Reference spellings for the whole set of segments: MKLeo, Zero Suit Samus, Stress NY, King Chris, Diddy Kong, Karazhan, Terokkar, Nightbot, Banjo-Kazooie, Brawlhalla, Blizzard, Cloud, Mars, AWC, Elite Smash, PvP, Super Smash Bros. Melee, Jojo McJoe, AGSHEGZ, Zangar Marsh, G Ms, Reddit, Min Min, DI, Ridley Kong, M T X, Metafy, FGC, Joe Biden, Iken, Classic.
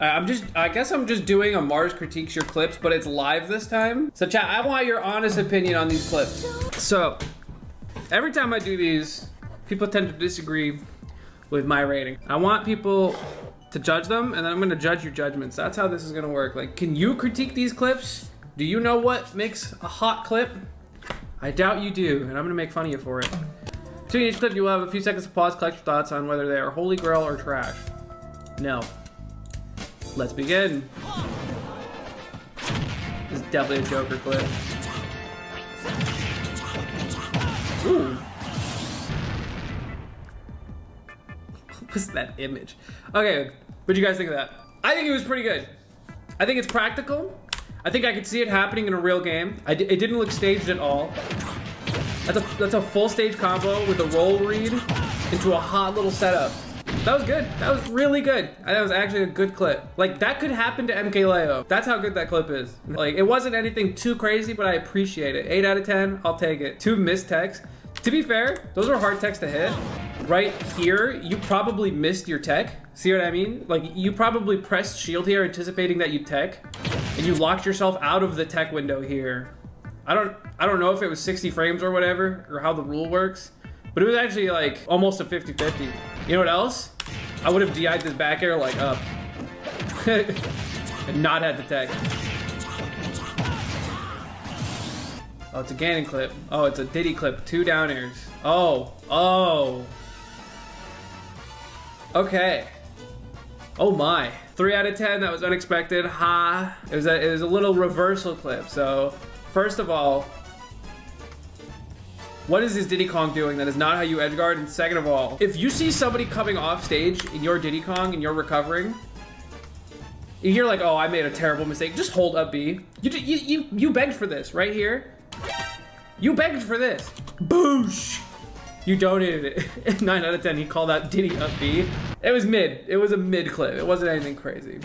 I guess I'm just doing a Mars Critiques Your Clips, but it's live this time. So chat, I want your honest opinion on these clips. So, every time I do these, people tend to disagree with my rating. I want people to judge them, and then I'm gonna judge your judgments. That's how this is gonna work. Like, can you critique these clips? Do you know what makes a hot clip? I doubt you do, and I'm gonna make fun of you for it. Between each clip, you will have a few seconds to pause, collect your thoughts on whether they are holy grail or trash. No. Let's begin. This is definitely a Joker clip. Ooh. What was that image? Okay, what'd you guys think of that? I think it was pretty good. I think it's practical. I think I could see it happening in a real game. It didn't look staged at all. That's a full stage combo with a roll read into a hot little setup. That was good. That was really good. That was actually a good clip. Like, that could happen to MKLeo. That's how good that clip is. Like, it wasn't anything too crazy, but I appreciate it. 8 out of 10, I'll take it. 2 missed texts. To be fair, those were hard texts to hit. Right here, you probably missed your tech. See what I mean? Like, you probably pressed shield here anticipating that you tech, and you locked yourself out of the tech window here. I don't know if it was 60 frames or whatever, or how the rule works, but it was actually like almost a 50-50. You know what else? I would have DI'd this back air like up and not had the tech. Oh, it's a Ganon clip. Oh, it's a Diddy clip. 2 down airs. Oh, oh. Okay. Oh my. 3 out of 10, that was unexpected. Ha. It was a little reversal clip. So, first of all, what is this Diddy Kong doing? That is not how you edgeguard. And second of all, if you see somebody coming off stage in your Diddy Kong and you're recovering, you're like, oh, I made a terrible mistake. Just hold up B. You begged for this right here. You begged for this. Boosh. You donated it. 9 out of 10, he called out Diddy up B. It was mid. It was a mid clip. It wasn't anything crazy.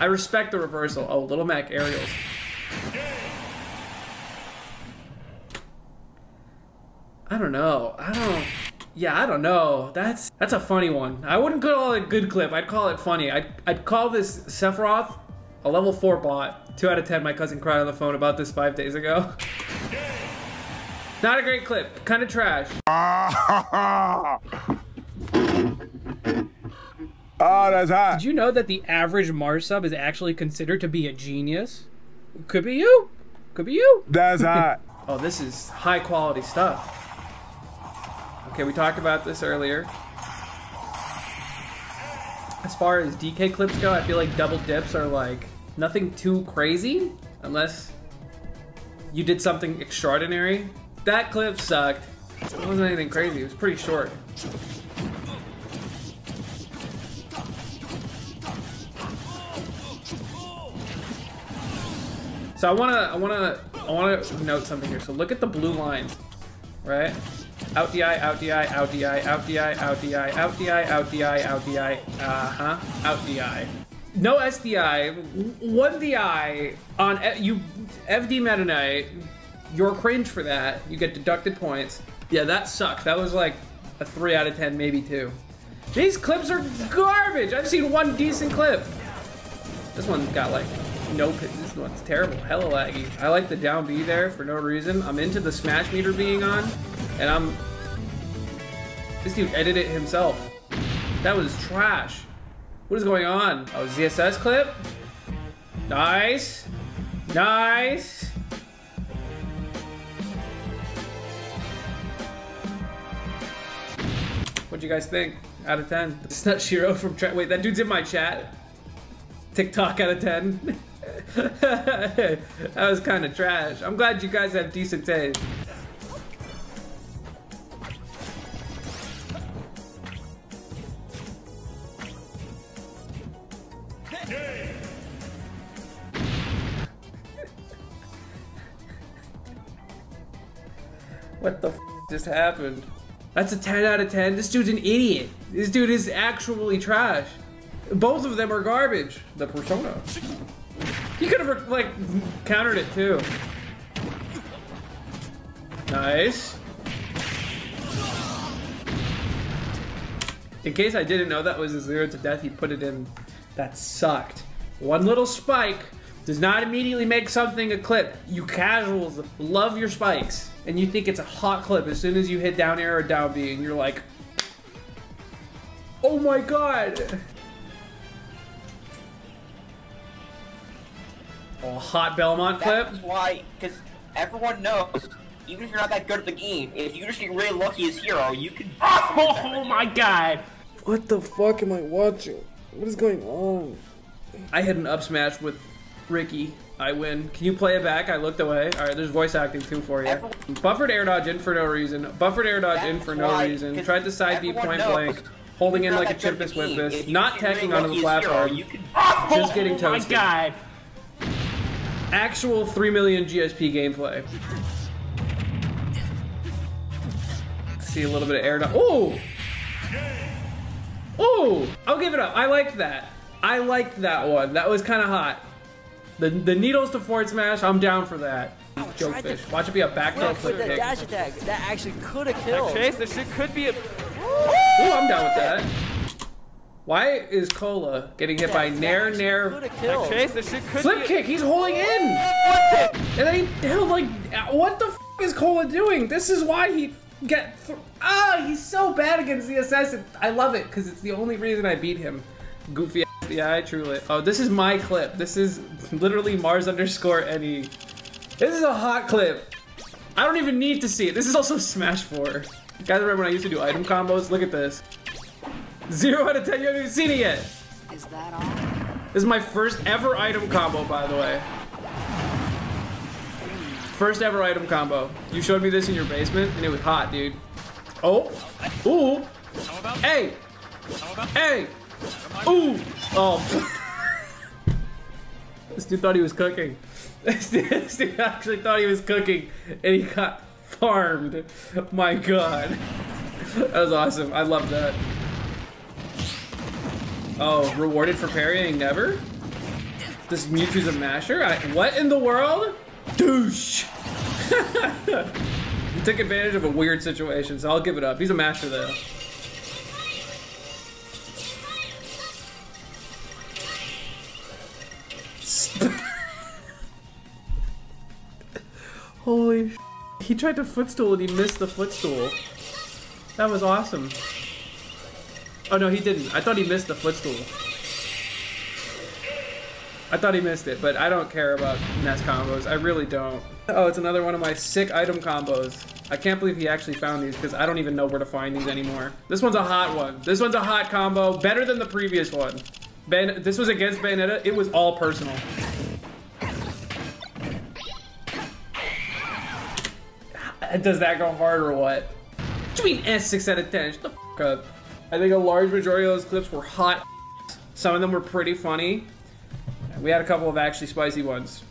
I respect the reversal. Oh, Little Mac aerials. I don't know. I don't know. That's a funny one. I wouldn't call it a good clip. I'd call it funny. I'd call this Sephiroth a level 4 bot. 2 out of 10, my cousin cried on the phone about this 5 days ago. Not a great clip. Kind of trash. Ah, oh, that's hot. Did you know that the average Mars sub is actually considered to be a genius? Could be you. Could be you. That's hot. Oh, this is high quality stuff. Okay, we talked about this earlier. As far as DK clips go, I feel like double dips are like nothing too crazy unless you did something extraordinary. That clip sucked. It wasn't anything crazy, it was pretty short. So I wanna note something here. So look at the blue line, right? Out DI, out DI, out DI, out DI, out DI, out DI, out DI, out DI, out DI. No SDI, 1 DI on you, FD Meta Knight, you're cringe for that, you get deducted points. Yeah, that sucked, that was like a 3 out of 10, maybe 2. These clips are garbage, I've seen 1 decent clip. This one's got like, no, this one's terrible, hella laggy. I like the down B there for no reason, I'm into the smash meter being on. And this dude edited it himself. That was trash. What is going on? Oh, ZSS clip. Nice. Nice. What'd you guys think? Out of 10. It's not Shiro from Trap. Wait, that dude's in my chat. TikTok out of 10. That was kind of trash. I'm glad you guys have decent taste. What the f just happened? That's a 10 out of 10. This dude's an idiot. This dude is actually trash. Both of them are garbage. The Persona. He could have like countered it too. Nice. In case I didn't know that was a zero to death, he put it in That sucked. One little spike does not immediately make something a clip. You casuals love your spikes, and you think it's a hot clip as soon as you hit down air or down B, and you're like, oh my god. Oh, hot Belmont clip. That's why, because everyone knows, even if you're not that good at the game, if you just get really lucky as hero, you can. Oh my god. What the fuck am I watching? What is going on? I hit an up smash with Ricky. I win. Can you play it back? I looked away. Alright, there's voice acting too for you. Buffered air dodge in for no reason. Buffered air dodge in for no reason. Tried to side B point blank. Holding in like a chimpus whimpus. Not tacking onto the platform. Just getting toasted. Oh my god. Actual 3 million GSP gameplay. See a little bit of air dodge. Oh! Oh! I'll give it up. I liked that. I liked that one. That was kind of hot. The needles to forward smash, I'm down for that. Joke fish. Watch it be a backdoor flip kick. Dash attack. That actually could have killed. That chase, this shit could be a... Ooh, I'm down with that. Why is Cola getting hit by Nair? That chase, this shit could flip kick, he's holding in! And then he held like... What the f*** is Cola doing? This is why he... he's so bad against ZSS. I love it because it's the only reason I beat him. Goofy ass. Yeah, I truly. Oh, this is my clip. This is literally Mars_NE. This is a hot clip. I don't even need to see it. This is also Smash 4. You guys remember when I used to do item combos? Look at this. 0 out of 10. You haven't even seen it yet. Is that all? This is my first ever item combo, by the way. First ever item combo. You showed me this in your basement, and it was hot, dude. Oh, ooh, hey, hey, ooh, oh. This dude thought he was cooking. This dude actually thought he was cooking, and he got farmed. My god. That was awesome. I love that. Oh, rewarded for parrying? Never? This Mewtwo's a masher? What in the world? Douche! He took advantage of a weird situation, so I'll give it up. He's a master though. Holy sh**. He tried to footstool and he missed the footstool. That was awesome. Oh no, he didn't. I thought he missed the footstool. I thought he missed it, but I don't care about Ness combos. I really don't. Oh, it's another one of my sick item combos. I can't believe he actually found these because I don't even know where to find these anymore. This one's a hot one. This one's a hot combo. Better than the previous one. This was against Bayonetta. It was all personal. Does that go hard or what? What do you mean S6 out of 10? Shut the f*** up. I think a large majority of those clips were hot. Some of them were pretty funny. We had a couple of actually spicy ones.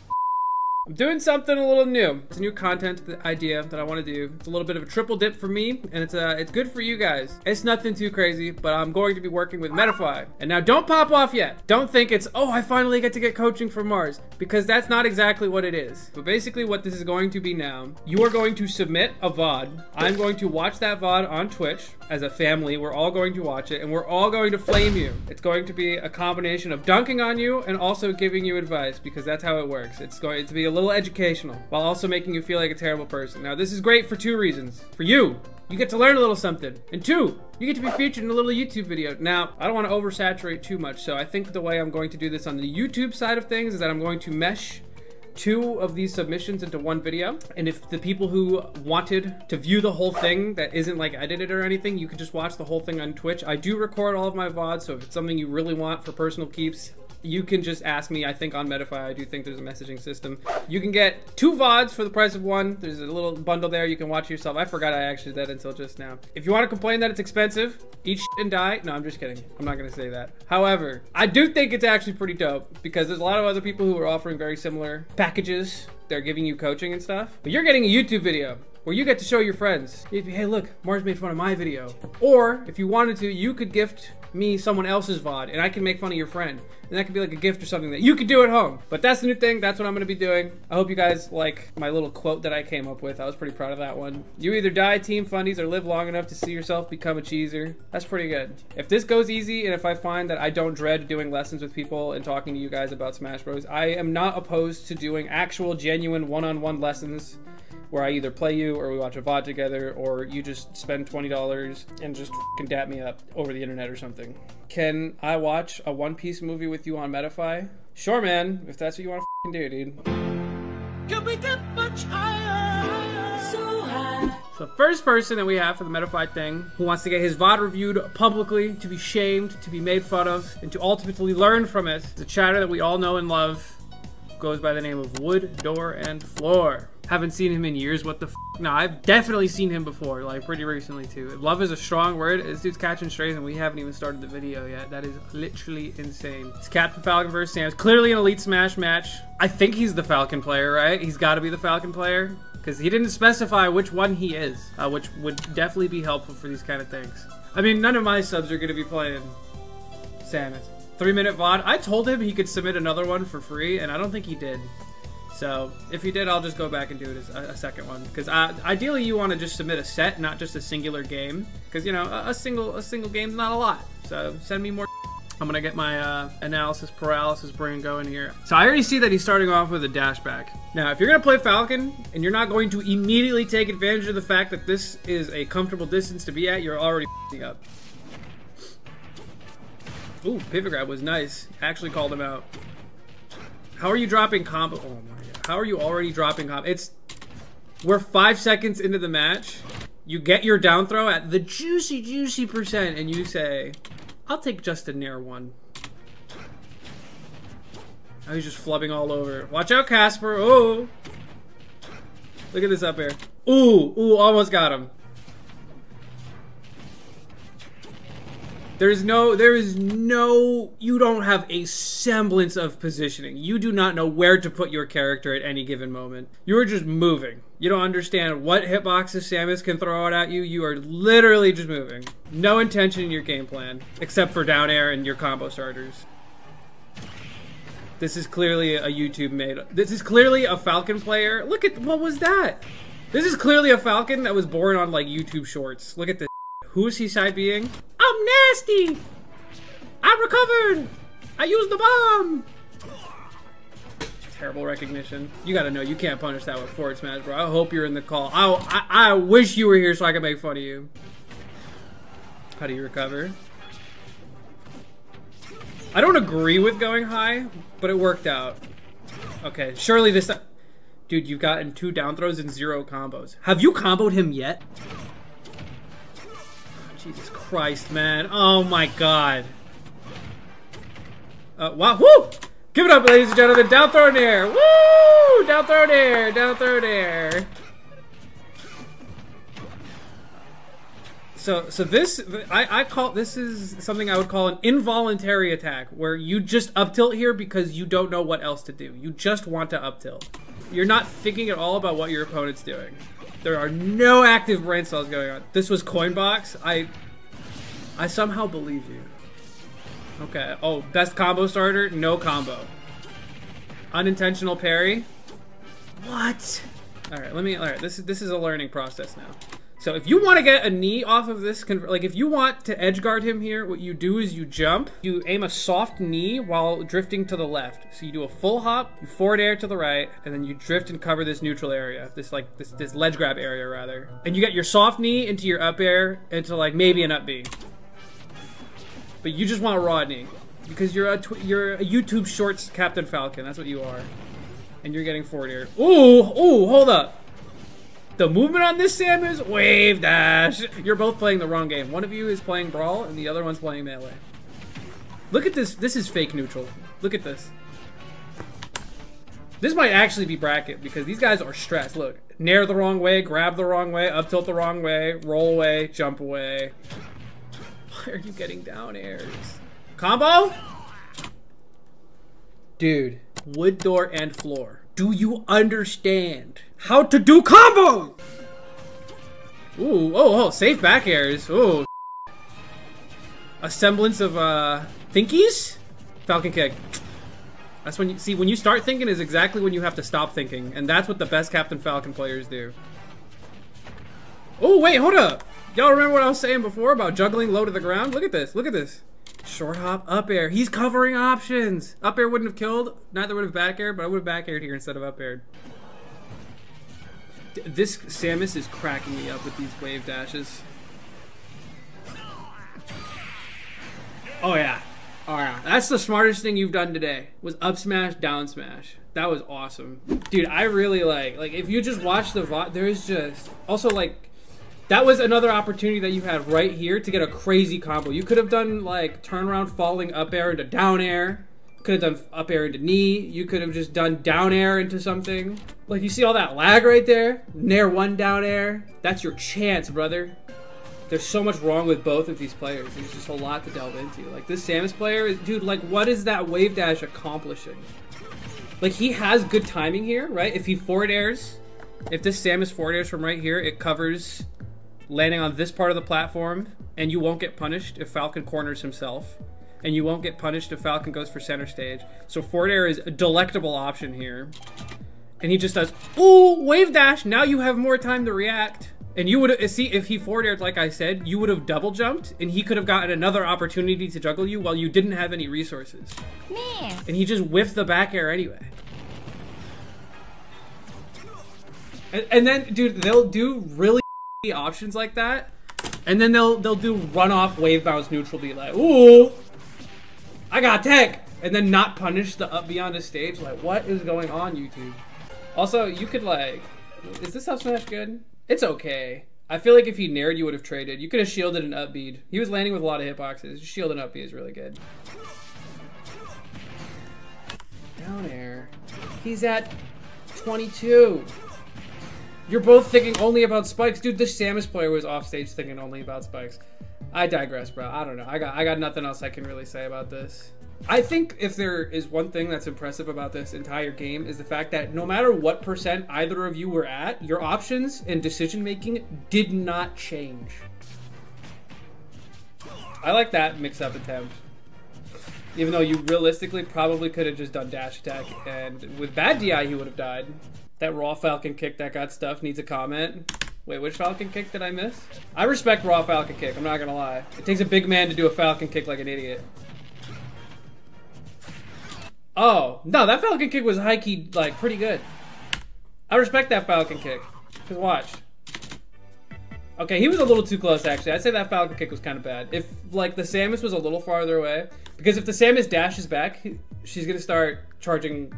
I'm doing something a little new. It's a new content idea that I want to do. It's a little bit of a triple dip for me, and it's good for you guys. It's nothing too crazy, but I'm going to be working with Metafy. And now don't pop off yet. Don't think it's, oh, I finally get to get coaching from Mars, because that's not exactly what it is. But basically what this is going to be now, you are going to submit a VOD. I'm going to watch that VOD on Twitch. As a family, we're all going to watch it, and we're all going to flame you. It's going to be a combination of dunking on you and also giving you advice, because that's how it works. It's going to be a little educational while also making you feel like a terrible person. Now, this is great for two reasons. For you, you get to learn a little something. And two, you get to be featured in a little YouTube video. Now, I don't want to oversaturate too much, so I think the way I'm going to do this on the YouTube side of things is that I'm going to mesh 2 of these submissions into one video, and if the people who wanted to view the whole thing that isn't like edited or anything, you could just watch the whole thing on Twitch. I do record all of my VODs, so if it's something you really want for personal keeps, you can just ask me. I think on Metafy, I do think there's a messaging system. You can get 2 VODs for the price of one. There's a little bundle there. You can watch yourself. I forgot I actually did that until just now. If you want to complain that it's expensive, eat shit and die. No, I'm just kidding. I'm not going to say that. However, I do think it's actually pretty dope because there's a lot of other people who are offering very similar packages. They're giving you coaching and stuff, but you're getting a YouTube video where you get to show your friends. Hey, look, Mars made fun of my video. Or if you wanted to, you could gift me someone else's VOD, and I can make fun of your friend. And that could be like a gift or something that you could do at home. But that's the new thing. That's what I'm gonna be doing. I hope you guys like my little quote that I came up with. I was pretty proud of that one. You either die Team Fundies or live long enough to see yourself become a cheeser. That's pretty good. If this goes easy and if I find that I don't dread doing lessons with people and talking to you guys about Smash Bros, I am not opposed to doing actual genuine one-on-one lessons where I either play you or we watch a VOD together or you just spend $20 and just f***ing dap me up over the internet or something. Can I watch a One Piece movie with you on Metafy? Sure, man, if that's what you want to f***ing do, dude. Can we get much higher? So high. So first person that we have for the Metafy thing who wants to get his VOD reviewed publicly, to be shamed, to be made fun of, and to ultimately learn from it, the chatter that we all know and love, goes by the name of Wood, Door, and Floor. Haven't seen him in years, what the f***? No, I've definitely seen him before, like pretty recently too. Love is a strong word. This dude's catching strays and we haven't even started the video yet. That is literally insane. It's Captain Falcon versus Sam's. Clearly an Elite Smash match. I think he's the Falcon player, right? He's gotta be the Falcon player. Because he didn't specify which one he is, which would definitely be helpful for these kind of things. I mean, none of my subs are going to be playing Samus. 3-minute VOD. I told him he could submit another one for free, and I don't think he did. So, if he did, I'll just go back and do it as a second one. Because ideally, you want to just submit a set, not just a singular game. Because, you know, a single game's not a lot. So, send me more. I'm going to get my analysis paralysis brain going here. So I already see that he's starting off with a dash back. Now, if you're going to play Falcon and you're not going to immediately take advantage of the fact that this is a comfortable distance to be at, you're already f***ing up. Ooh, pivot grab was nice. Actually called him out. How are you dropping combo? Oh my god. How are you already dropping combo? We're 5 seconds into the match. You get your down throw at the juicy percent and you say, I'll take just a near one. Now he's just flubbing all over. Watch out, Casper. Oh! Look at this up air. Ooh, almost got him. There is no, you don't have a semblance of positioning. You do not know where to put your character at any given moment. You are just moving. You don't understand what hitboxes Samus can throw out at you. You are literally just moving. No intention in your game plan, except for down air and your combo starters. This is clearly a YouTube made. This is clearly a Falcon player. Look at, what was that? This is clearly a Falcon that was born on like YouTube shorts. Look at this. Who is he side being? I'm nasty! I recovered! I used the bomb! Terrible recognition. You gotta know, you can't punish that with forward smash, bro. I hope you're in the call. I wish you were here so I could make fun of you. How do you recover? I don't agree with going high, but it worked out. Okay, surely this time. Dude, you've gotten 2 down throws and 0 combos. Have you comboed him yet? Jesus Christ, man. Oh my god. Wow. Woo! Give it up, ladies and gentlemen. Down throw in air. Woo! Down throw in air. Down throw in air. So this, I call, this is something I would call an involuntary attack, where you just up tilt here because you don't know what else to do. You just want to up tilt. You're not thinking at all about what your opponent's doing. There are no active brain cells going on. This was Coinbox. I somehow believe you. Okay. Oh, best combo starter. No combo. Unintentional parry. What? All right. Let me. All right. This is a learning process now. So if you want to get a knee off of this, like if you want to edge guard him here, what you do is you jump, you aim a soft knee while drifting to the left. So you do a full hop, you forward air to the right, and then you drift and cover this neutral area, this ledge grab area rather. And you get your soft knee into your up air, into like maybe an up B. But you just want a raw knee because you're a YouTube Shorts Captain Falcon. That's what you are. And you're getting forward air. Ooh, hold up. The movement on this Sam is wave dash. You're both playing the wrong game. One of you is playing Brawl and the other one's playing Melee. Look at this. This is fake neutral. Look at this. This might actually be bracket because these guys are stressed. Look, nair the wrong way, grab the wrong way, up tilt the wrong way, roll away, jump away. Why are you getting down airs? Combo? Dude, Wood Door and Floor. Do you understand how to do combo? Ooh, oh, safe back airs. Ooh. a semblance of thinkies? Falcon Kick. That's when you see, when you start thinking is exactly when you have to stop thinking, and that's what the best Captain Falcon players do. Oh wait, hold up! Y'all remember what I was saying before about juggling low to the ground? Look at this, look at this. Short hop, up air. He's covering options. Up air wouldn't have killed, neither would have back air, but I would have back aired here instead of up aired. This Samus is cracking me up with these wave dashes. Oh yeah. Oh yeah. That's the smartest thing you've done today, was up smash, down smash. That was awesome. Dude, I really like if you just watch the VOD, there's just, also like, that was another opportunity that you had right here to get a crazy combo. You could have done like turnaround falling up air into down air. Could have done up air into knee. You could have just done down air into something. Like you see all that lag right there? Nair one down air. That's your chance, brother. There's so much wrong with both of these players. There's just a lot to delve into. Like this Samus player is, dude, like what is that wave dash accomplishing? Like he has good timing here, right? If he forward airs, if this Samus forward airs from right here, it covers landing on this part of the platform, and you won't get punished if Falcon corners himself, and you won't get punished if Falcon goes for center stage. So forward air is a delectable option here. And he just does, ooh, wave dash. Now you have more time to react. And you would, see, if he forward aired, like I said, you would have double jumped, and he could have gotten another opportunity to juggle you while you didn't have any resources. Man. And he just whiffed the back air anyway. And then, dude, they'll do really options like that, and then they'll do runoff wave bounce neutral be like, ooh, I got tech, and then not punish the up beyond the stage. Like, what is going on, YouTube? Also, you could like, is this up smash good? It's okay. I feel like if he nared, you would have traded. You could have shielded an up bead. He was landing with a lot of hitboxes. Shield and up bead is really good. Down air. He's at 22. You're both thinking only about spikes. Dude, this Samus player was off stage thinking only about spikes. I digress, bro. I don't know. I got nothing else I can really say about this. I think if there is one thing that's impressive about this entire game is the fact that no matter what percent either of you were at, your options and decision-making did not change. I like that mix-up attempt. Even though you realistically probably could have just done dash attack, and with bad DI, he would have died. That raw Falcon Kick that got stuffed needs a comment. Wait, which Falcon Kick did I miss? I respect raw Falcon Kick, I'm not gonna lie. It takes a big man to do a Falcon Kick like an idiot. Oh, no, that Falcon Kick was high-key, like, pretty good. I respect that Falcon Kick, because watch. Okay, he was a little too close, actually. I'd say that Falcon Kick was kind of bad. If, like, the Samus was a little farther away, because if the Samus dashes back, she's gonna start charging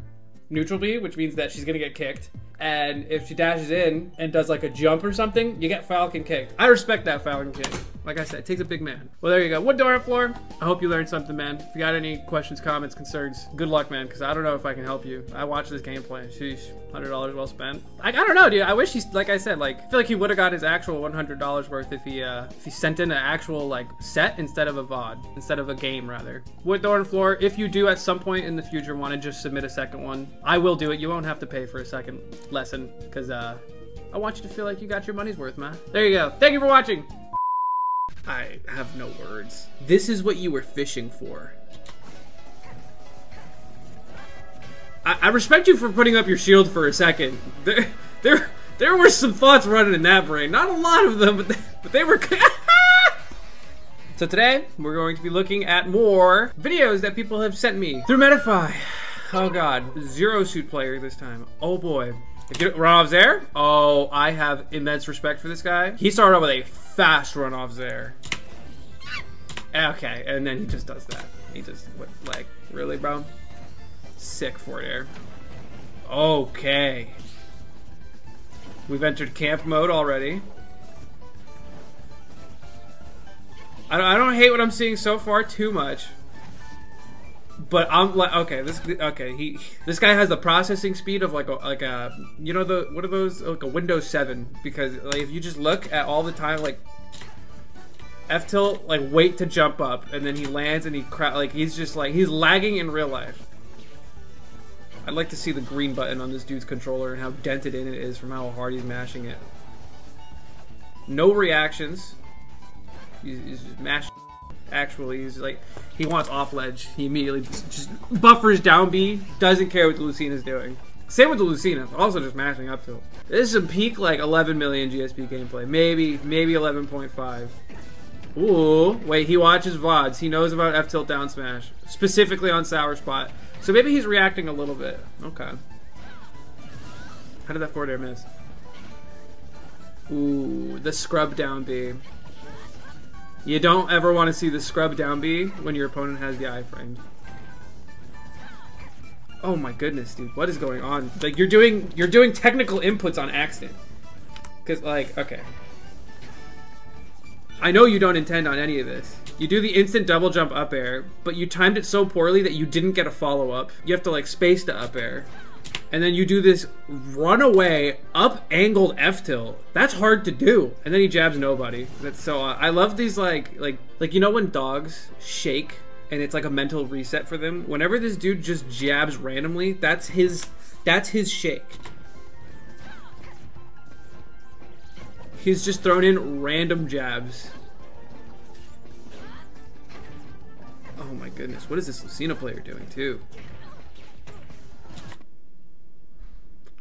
neutral B, which means that she's gonna get kicked. And if she dashes in and does like a jump or something, you get Falcon kicked. I respect that Falcon kick. Like I said, it takes a big man. Well, there you go. Wood door and floor. I hope you learned something, man. If you got any questions, comments, concerns, good luck, man, because I don't know if I can help you. I watched this gameplay. Sheesh, $100 well spent. I don't know, dude. I wish he's, like I said, like, I feel like he would have got his actual $100 worth if he sent in an actual, like, set instead of a VOD, instead of a game, rather. Wood door and floor, if you do at some point in the future want to just submit a second one, I will do it. You won't have to pay for a second lesson, because I want you to feel like you got your money's worth, man. There you go. Thank you for watching. I have no words. This is what you were fishing for. I respect you for putting up your shield for a second. There were some thoughts running in that brain. Not a lot of them, but they were. So today we're going to be looking at more videos that people have sent me through Metafy. Oh god, zero suit player this time. Oh boy. If you runoffs there, oh, I have immense respect for this guy. He started out with a fast runoffs there. Okay, and then he just does that. He just, what, like, really, bro? Sick forward air. Okay. We've entered camp mode already. I don't hate what I'm seeing so far too much. But I'm like, okay, this guy has the processing speed of like a, you know, the, what are those, like a Windows 7, because like if you just look at all the time, like F tilt, like wait to jump up, and then he lands and he like he's just like, he's lagging in real life. I'd like to see the green button on this dude's controller and how dented in it is from how hard he's mashing it. No reactions. He's just mashing. actually. He's like, he wants off ledge. He immediately just buffers down B, doesn't care what the Lucina's doing. Same with the Lucina, also just mashing up tilt. This is a peak like 11 million GSP gameplay, maybe 11.5. Ooh, wait, he watches VODs. He knows about F tilt down smash, specifically on Sour Spot. So maybe he's reacting a little bit. Okay. How did that forward air miss? Ooh, the scrub down B. You don't ever want to see the scrub down B when your opponent has the iframe. Oh my goodness, dude, what is going on? Like, you're doing technical inputs on accident. Cause like, okay. I know you don't intend on any of this. You do the instant double jump up air, but you timed it so poorly that you didn't get a follow up. You have to like space the up air. And then you do this runaway up angled F tilt. That's hard to do. And then he jabs nobody. That's so I love these like you know when dogs shake and it's like a mental reset for them. Whenever this dude just jabs randomly, that's his shake. He's just thrown in random jabs. Oh my goodness, what is this Lucina player doing too?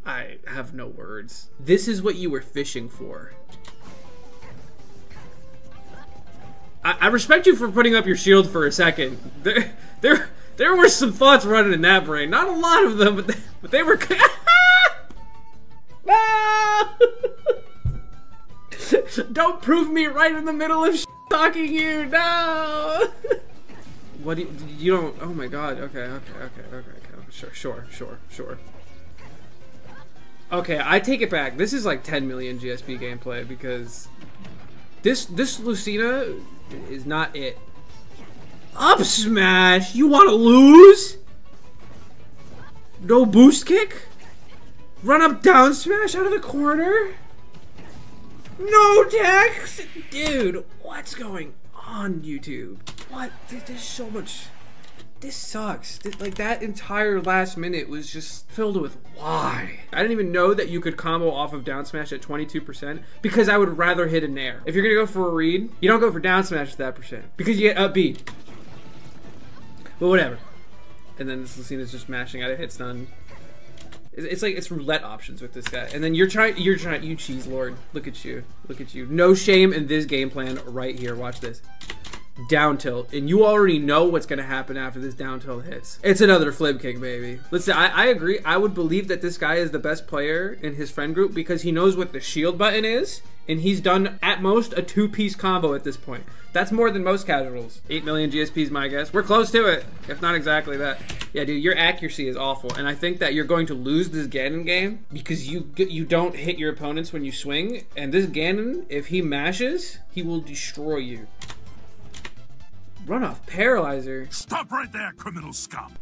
I have no words. This is what you were fishing for. I respect you for putting up your shield for a second. There were some thoughts running in that brain. Not a lot of them, but they were... Don't prove me right in the middle of talking you, no! What do you don't, oh my god, okay, sure. Okay, I take it back, this is like 10 million GSP gameplay because this Lucina is not it. Up smash, you wanna lose? No boost kick? Run up down smash out of the corner? No Dex! Dude, what's going on YouTube? What? There's so much... This sucks. Like, that entire last minute was just filled with why. I didn't even know that you could combo off of down smash at 22% because I would rather hit a nair. If you're gonna go for a read, you don't go for down smash at that percent because you get up B. But whatever. And then this Lucina's just mashing out of hit stun. It's like it's roulette options with this guy, and then you're trying, you cheese lord. Look at you. No shame in this game plan right here. Watch this, down tilt, and you already know what's gonna happen after this down tilt hits. It's another flip kick, baby. Let's say I agree. I would believe that this guy is the best player in his friend group because he knows what the shield button is, and he's done at most a two-piece combo at this point. That's more than most casuals. 8 million GSPs, my guess. We're close to it, if not exactly that. Yeah, dude, your accuracy is awful, and I think that you're going to lose this Ganon game because you don't hit your opponents when you swing, and this Ganon, if he mashes, he will destroy you. Run off paralyzer. Stop right there, criminal scum.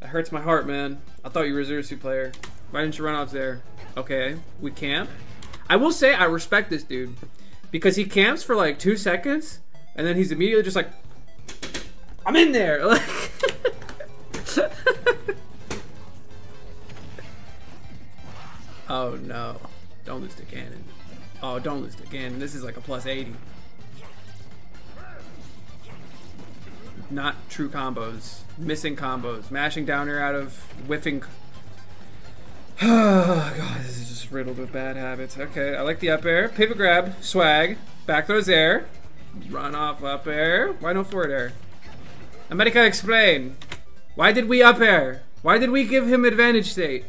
That hurts my heart, man. I thought you were a Zero Suit player. Why didn't you run off there? Okay, we camp. I will say I respect this dude because he camps for like 2 seconds and then he's immediately just like, I'm in there! Like, oh no. Don't lose to Ganon. Oh, don't lose to Ganon. This is like a plus 80. Not true combos. Missing combos. Mashing down air out of whiffing. Oh god, this is just riddled with bad habits. Okay, I like the up air. Pivot grab. Swag. Back throws air. Run off up air. Why no forward air? America, explain. Why did we up air? Why did we give him advantage state?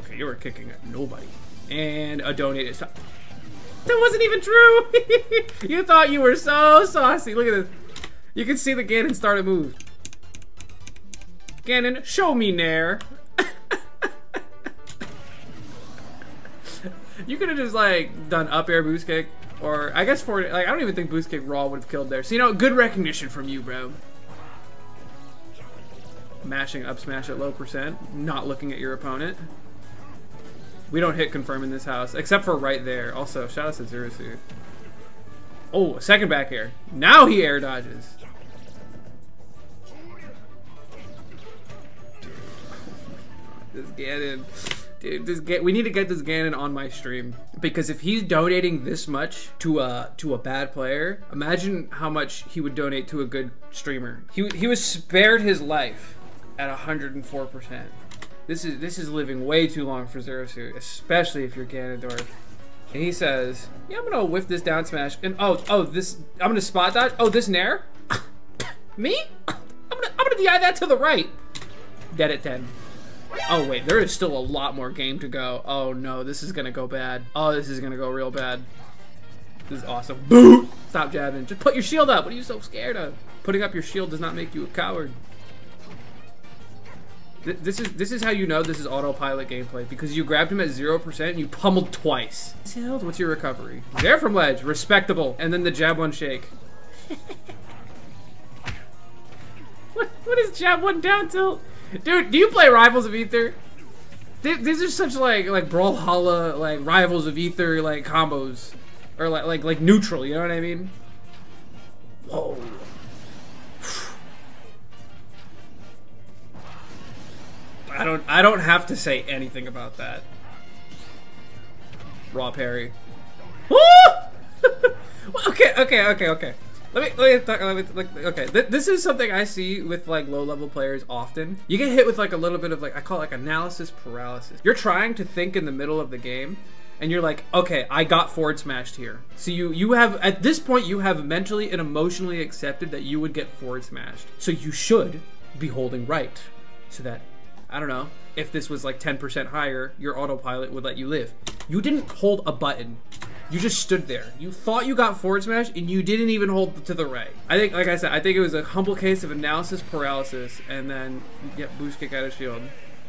Okay, you were kicking at nobody. And a donated stop. That wasn't even true! You thought you were so saucy. Look at this. You can see the Ganon start a move. Ganon, show me nair. You could have just like done up air boost kick. Or, I guess for, like, I don't even think boost kick raw would have killed there. So, you know, good recognition from you, bro. Mashing up smash at low percent. Not looking at your opponent. We don't hit confirm in this house. Except for right there. Also, shout out to Zero Suit. Oh, a second back air. Now he air dodges. Dude. This Ganon. dude, we need to get this Ganon on my stream, because if he's donating this much to a bad player, imagine how much he would donate to a good streamer. He was spared his life at 104%. This is living way too long for Zero Suit, especially if you're Ganondorf. And he says, yeah, I'm gonna whiff this down smash, and this, I'm gonna spot dodge, this Nair? Me? I'm gonna DI that to the right. Dead at 10. Oh wait, there is still a lot more game to go. Oh no, this is gonna go bad. Oh, this is gonna go real bad. This is awesome. Boo! Stop jabbing, just put your shield up. What are you so scared of? Putting up your shield does not make you a coward. This is how you know this is autopilot gameplay, because you grabbed him at 0% and you pummeled twice. What's your recovery? There from ledge, respectable. And then the jab one shake. What is jab one down tilt? Dude, do you play Rivals of Ether? These are such like Brawlhalla, like Rivals of Ether, like combos, or like neutral. You know what I mean? Whoa. I don't have to say anything about that. Raw parry. Okay. This is something I see with like low level players often. You get hit with like a little bit of like, I call it like analysis paralysis. You're trying to think in the middle of the game and you're like, okay, I got forward smashed here. So you have, at this point, you have mentally and emotionally accepted that you would get forward smashed. So you should be holding right so that, I don't know, if this was like 10% higher, your autopilot would let you live. You didn't hold a button. You just stood there. You thought you got forward smash and you didn't even hold to the right. I think, like I said, I think it was a humble case of analysis paralysis, and then get boost kick out of shield.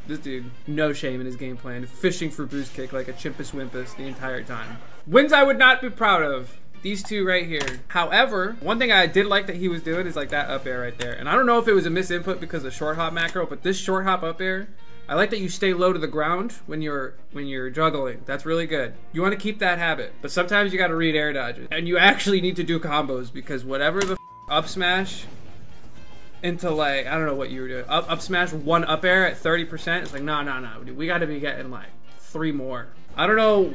This dude, no shame in his game plan, fishing for boost kick like a chimpus wimpus the entire time. Wins I would not be proud of. These two right here. However, one thing I did like that he was doing is like that up air right there. And I don't know if it was a misinput because of short hop macro, but this short hop up air, I like that you stay low to the ground when you're juggling. That's really good. You want to keep that habit, but sometimes you got to read air dodges. And you actually need to do combos, because whatever the up smash into, like, I don't know what you were doing. Up smash one up air at 30%. It's like, no, dude, we got to be getting like 3 more. I don't know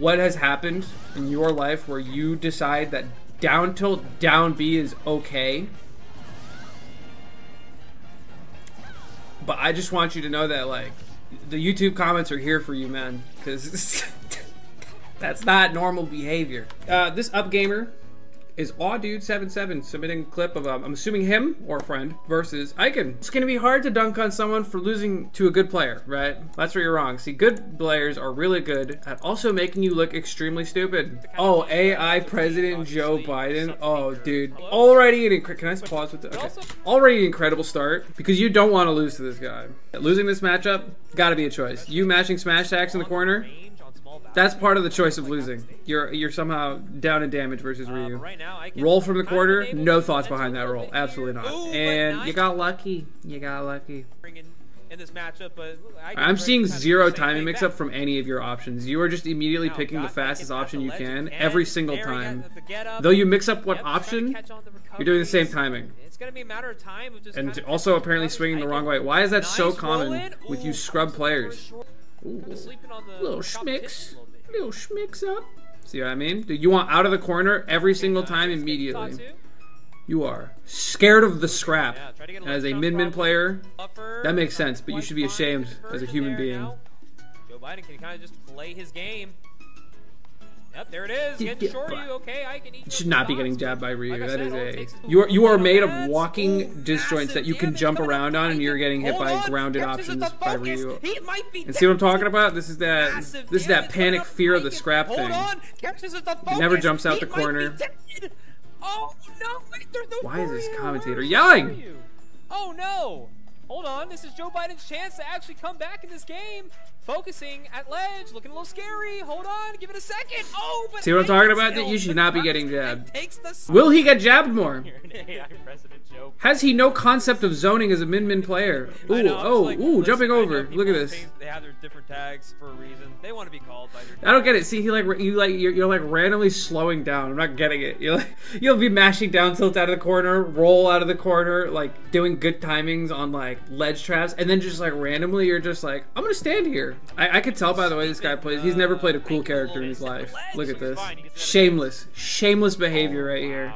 what has happened in your life where you decide that down tilt, down B is okay. But I just want you to know that, like, the YouTube comments are here for you, man, because that's not normal behavior. This up gamer is Awdude77 submitting a clip of, I'm assuming him or a friend, versus Iken. It's gonna be hard to dunk on someone for losing to a good player, right? That's where you're wrong. See, good players are really good at also making you look extremely stupid. Oh, AI President Joe Biden. Oh, dude. Already an incredible, can I pause with the, okay. Already an incredible start, because you don't want to lose to this guy. Losing this matchup, gotta be a choice. You mashing smash attacks in the corner, that's part of the choice of losing. You're somehow down in damage versus Ryu. Roll from the quarter, no thoughts behind that roll. Absolutely not. And you got lucky. You got lucky. I'm seeing 0 timing mix up from any of your options. You are just immediately picking the fastest option you can every single time. Though you mix up what option, you're doing the same timing. It's gonna be a matter of time. And also apparently swinging the wrong way. Why is that so common with you scrub players? Ooh, little schmicks, little schmicks up. See what I mean? Dude, you want out of the corner every single time immediately. You are scared of the scrap. As a min-min player, that makes sense, but you should be ashamed as a human being. Joe Biden can kind of just play his game. Yep, there it is. Getting short, you okay? I can eat. You should not be getting jabbed by Ryu. That is a. You are made of walking disjoints that you can jump around on, and you're getting hit by grounded options by Ryu. And see what I'm talking about? This is that panic fear of the scrap thing. He never jumps out the corner. Oh no! Why is this commentator yelling? Oh no! Hold on, this is Joe Biden's chance to actually come back in this game. Focusing at ledge, looking a little scary. Hold on, give it a second. Oh, but see what I'm talking about? That you should not be getting jabbed. Will he get jabbed more? Has he no concept of zoning as a min-min player? Ooh, know, oh, like, ooh, listen, jumping over. Look at this. They have their different tags for a reason. They want to be called by their. I don't get it. See, you're like randomly slowing down. I'm not getting it. You'll be mashing down tilt out of the corner, roll out of the corner, like doing good timings on like ledge traps, and then just like randomly you're just like, I'm gonna stand here. character. I could tell by the way this guy plays. He's never played a cool character in his life. Look at this. Shameless. Shameless behavior right here.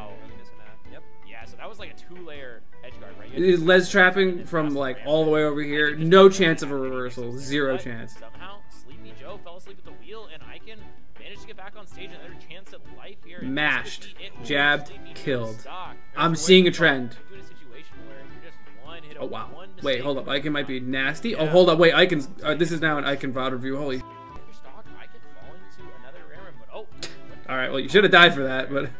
Yeah, so that was like a two-layer edge guard right here. Les trapping from like all the way over here. No chance of a reversal. Zero chance. Somehow, Sleepy Joe fell asleep at the wheel, and Iken managed to get back on stage and another chance at life here. Mashed. Jabbed. Killed. I'm seeing a trend. Oh wow. Wait, hold up. Iken might be nasty. Oh, hold up. Wait, Iken's. This is now an Iken VOD review. Holy. Alright, well, you should have died for that, but.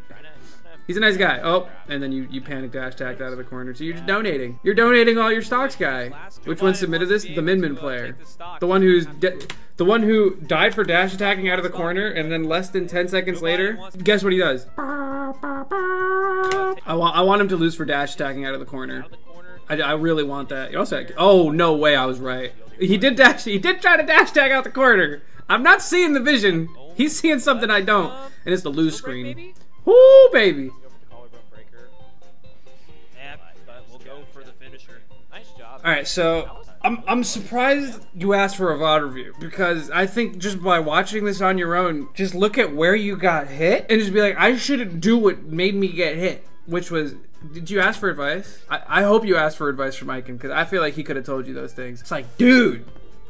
He's a nice guy. Oh, and then you panic dash tacked out of the corner. So you're just donating. You're donating all your stocks, guy. Which one submitted this? The Min Min player. The one who's. The one who died for dash attacking out of the corner, and then less than 10 seconds later, guess what he does? I want him to lose for dash attacking out of the corner. I really want that. Also, oh no way! I was right. He did dash. He did try to dash tag out the corner. I'm not seeing the vision. He's seeing something I don't, and it's the lose screen. Ooh, baby. All right, so I'm surprised you asked for a VOD review because I think just by watching this on your own, just look at where you got hit and just be like, I shouldn't do what made me get hit, which was. Did you ask for advice? I hope you asked for advice from Iken because I feel like he could have told you those things. It's like, dude,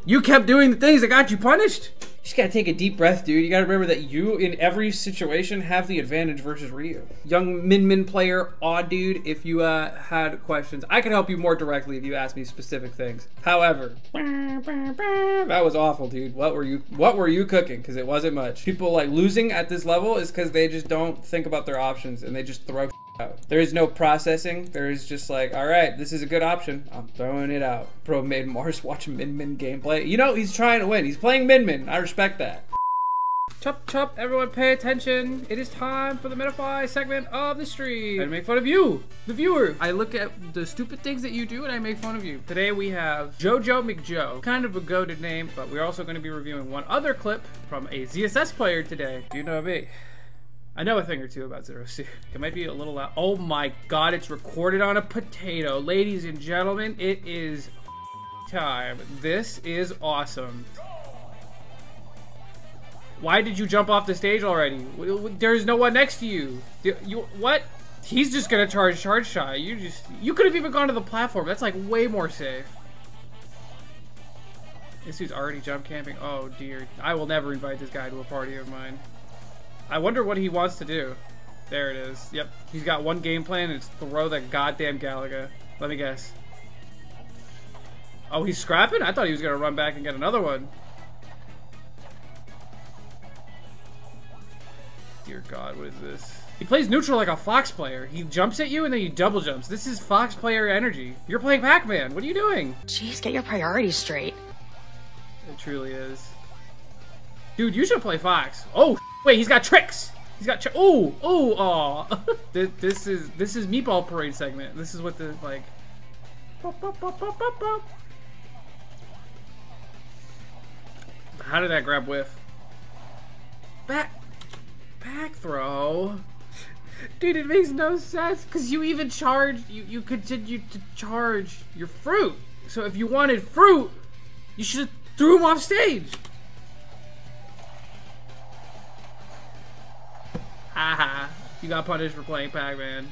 you kept doing the things that got you punished. You just gotta take a deep breath, dude. You gotta remember that you, in every situation, have the advantage versus Ryu. Young Min Min player, Awdude, if you had questions, I could help you more directly if you asked me specific things. However, that was awful, dude. What were you cooking? Because it wasn't much. People like losing at this level is because they just don't think about their options and they just throw. There is no processing. There is just like, all right, this is a good option. I'm throwing it out. Bro made Mars watch Min Min gameplay. You know, he's trying to win. He's playing Min Min. I respect that. Chop chop, everyone pay attention. It is time for the Metafy segment of the stream. I make fun of you, the viewer. I look at the stupid things that you do and I make fun of you. Today we have Jojo McJoe, kind of a goated name, but we're also gonna be reviewing one other clip from a ZSS player today. You know me. I know a thing or two about Zero Suit. It might be a little loud. Oh my God, it's recorded on a potato. Ladies and gentlemen, it is time. This is awesome. Why did you jump off the stage already? There's no one next to you. What? He's just gonna charge shy. You could have even gone to the platform. That's like way more safe. This dude's already jump camping. Oh dear. I will never invite this guy to a party of mine. I wonder what he wants to do. There it is. Yep. He's got one game plan, and it's throw the goddamn Galaga. Let me guess. Oh, he's scrapping? I thought he was going to run back and get another one. Dear God, what is this? He plays neutral like a Fox player. He jumps at you, and then he double jumps. This is Fox player energy. You're playing Pac-Man. What are you doing? Jeez, get your priorities straight. It truly is. Dude, you should play Fox. Oh, wait, he's got tricks. He's got oh. This is Meatball Parade segment. This is what the like. How did that grab whiff? Back throw. Dude, it makes no sense because you even charged. You continued to charge your fruit. So if you wanted fruit, you should have threw him off stage. Haha, you got punished for playing Pac-Man.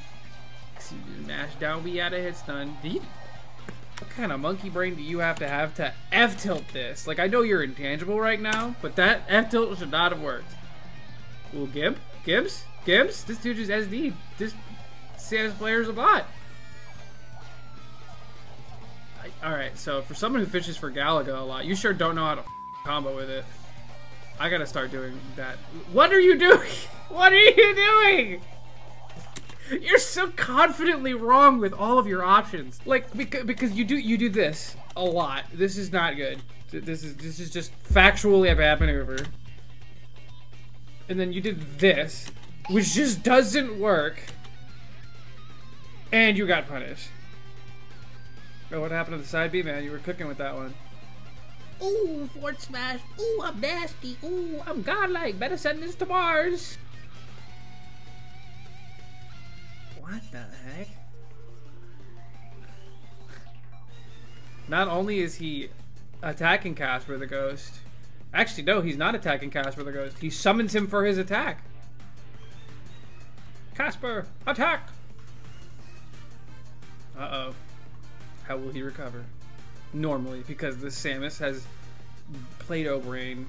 Mash down B out of hit stun. What kind of monkey brain do you have to F-tilt this? Like, I know you're intangible right now, but that F-tilt should not have worked. Ooh, Gimp? Gimps? Gimps? This dude just SD'd. This Sam's player's a bot. Alright, so for someone who fishes for Galaga a lot, you sure don't know how to combo with it. I gotta start doing that. What are you doing? What are you doing? You're so confidently wrong with all of your options. Like, because you do this a lot. This is not good. This is just factually a bad maneuver. And then you did this, which just doesn't work. And you got punished. Bro, what happened to the side B, man? You were cooking with that one. Ooh, forward smash. Ooh, I'm nasty. Ooh, I'm godlike. Better send this to Mars. What the heck? Not only is he attacking Casper the Ghost. Actually, no, he's not attacking Casper the Ghost. He summons him for his attack. Casper, attack! Uh-oh. How will he recover? Normally, because the Samus has Play-Doh brain.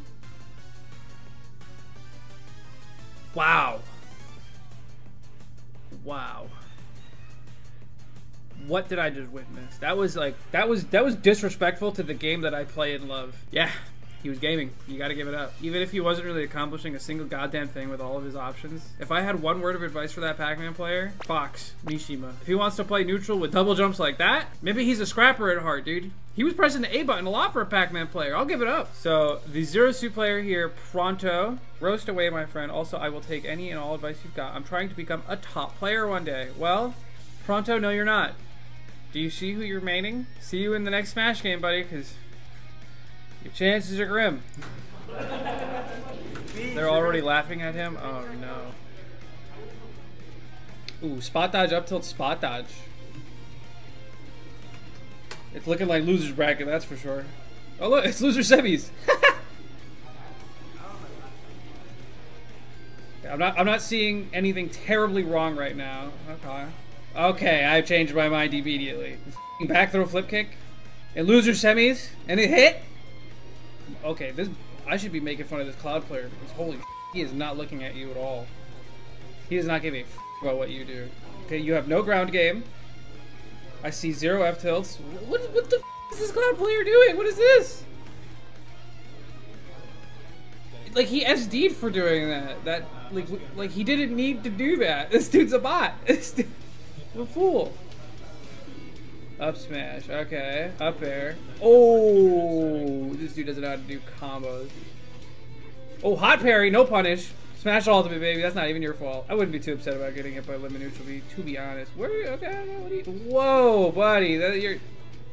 Wow. Wow. What did I just witness? That was disrespectful to the game that I play and love. Yeah, he was gaming. You gotta give it up. Even if he wasn't really accomplishing a single goddamn thing with all of his options. If I had one word of advice for that Pac-Man player, Fox Mishima. If he wants to play neutral with double jumps like that, maybe he's a scrapper at heart, dude. He was pressing the A button a lot for a Pac-Man player. I'll give it up. So the Zero-Suit player here, Pronto. Roast away, my friend. Also, I will take any and all advice you've got. I'm trying to become a top player one day. Well, Pronto, no you're not. Do you see who you're maining? See you in the next Smash game, buddy, because your chances are grim. They're already laughing at him? Oh, no. Ooh, spot dodge, up tilt, spot dodge. It's looking like loser's bracket, that's for sure. Oh, look, it's loser semis. I'm not seeing anything terribly wrong right now. Okay. Okay, I changed my mind immediately. Back throw flip kick, and loser semis, and it hit. Okay, I should be making fun of this Cloud player because holy shit, he is not looking at you at all. He does not give a f about what you do. Okay, you have no ground game. I see zero F tilts. What the f is this Cloud player doing? What is this? Like he SD'd for doing that. Like he didn't need to do that. This dude's a bot. A fool. Up smash. Okay. Up air. Oh, this dude doesn't know how to do combos. Oh, hot parry. No punish. Smash ultimate, baby. That's not even your fault. I wouldn't be too upset about getting hit by Lemon Neutral B, to be honest. Where? Okay. What are you? Whoa, buddy. You're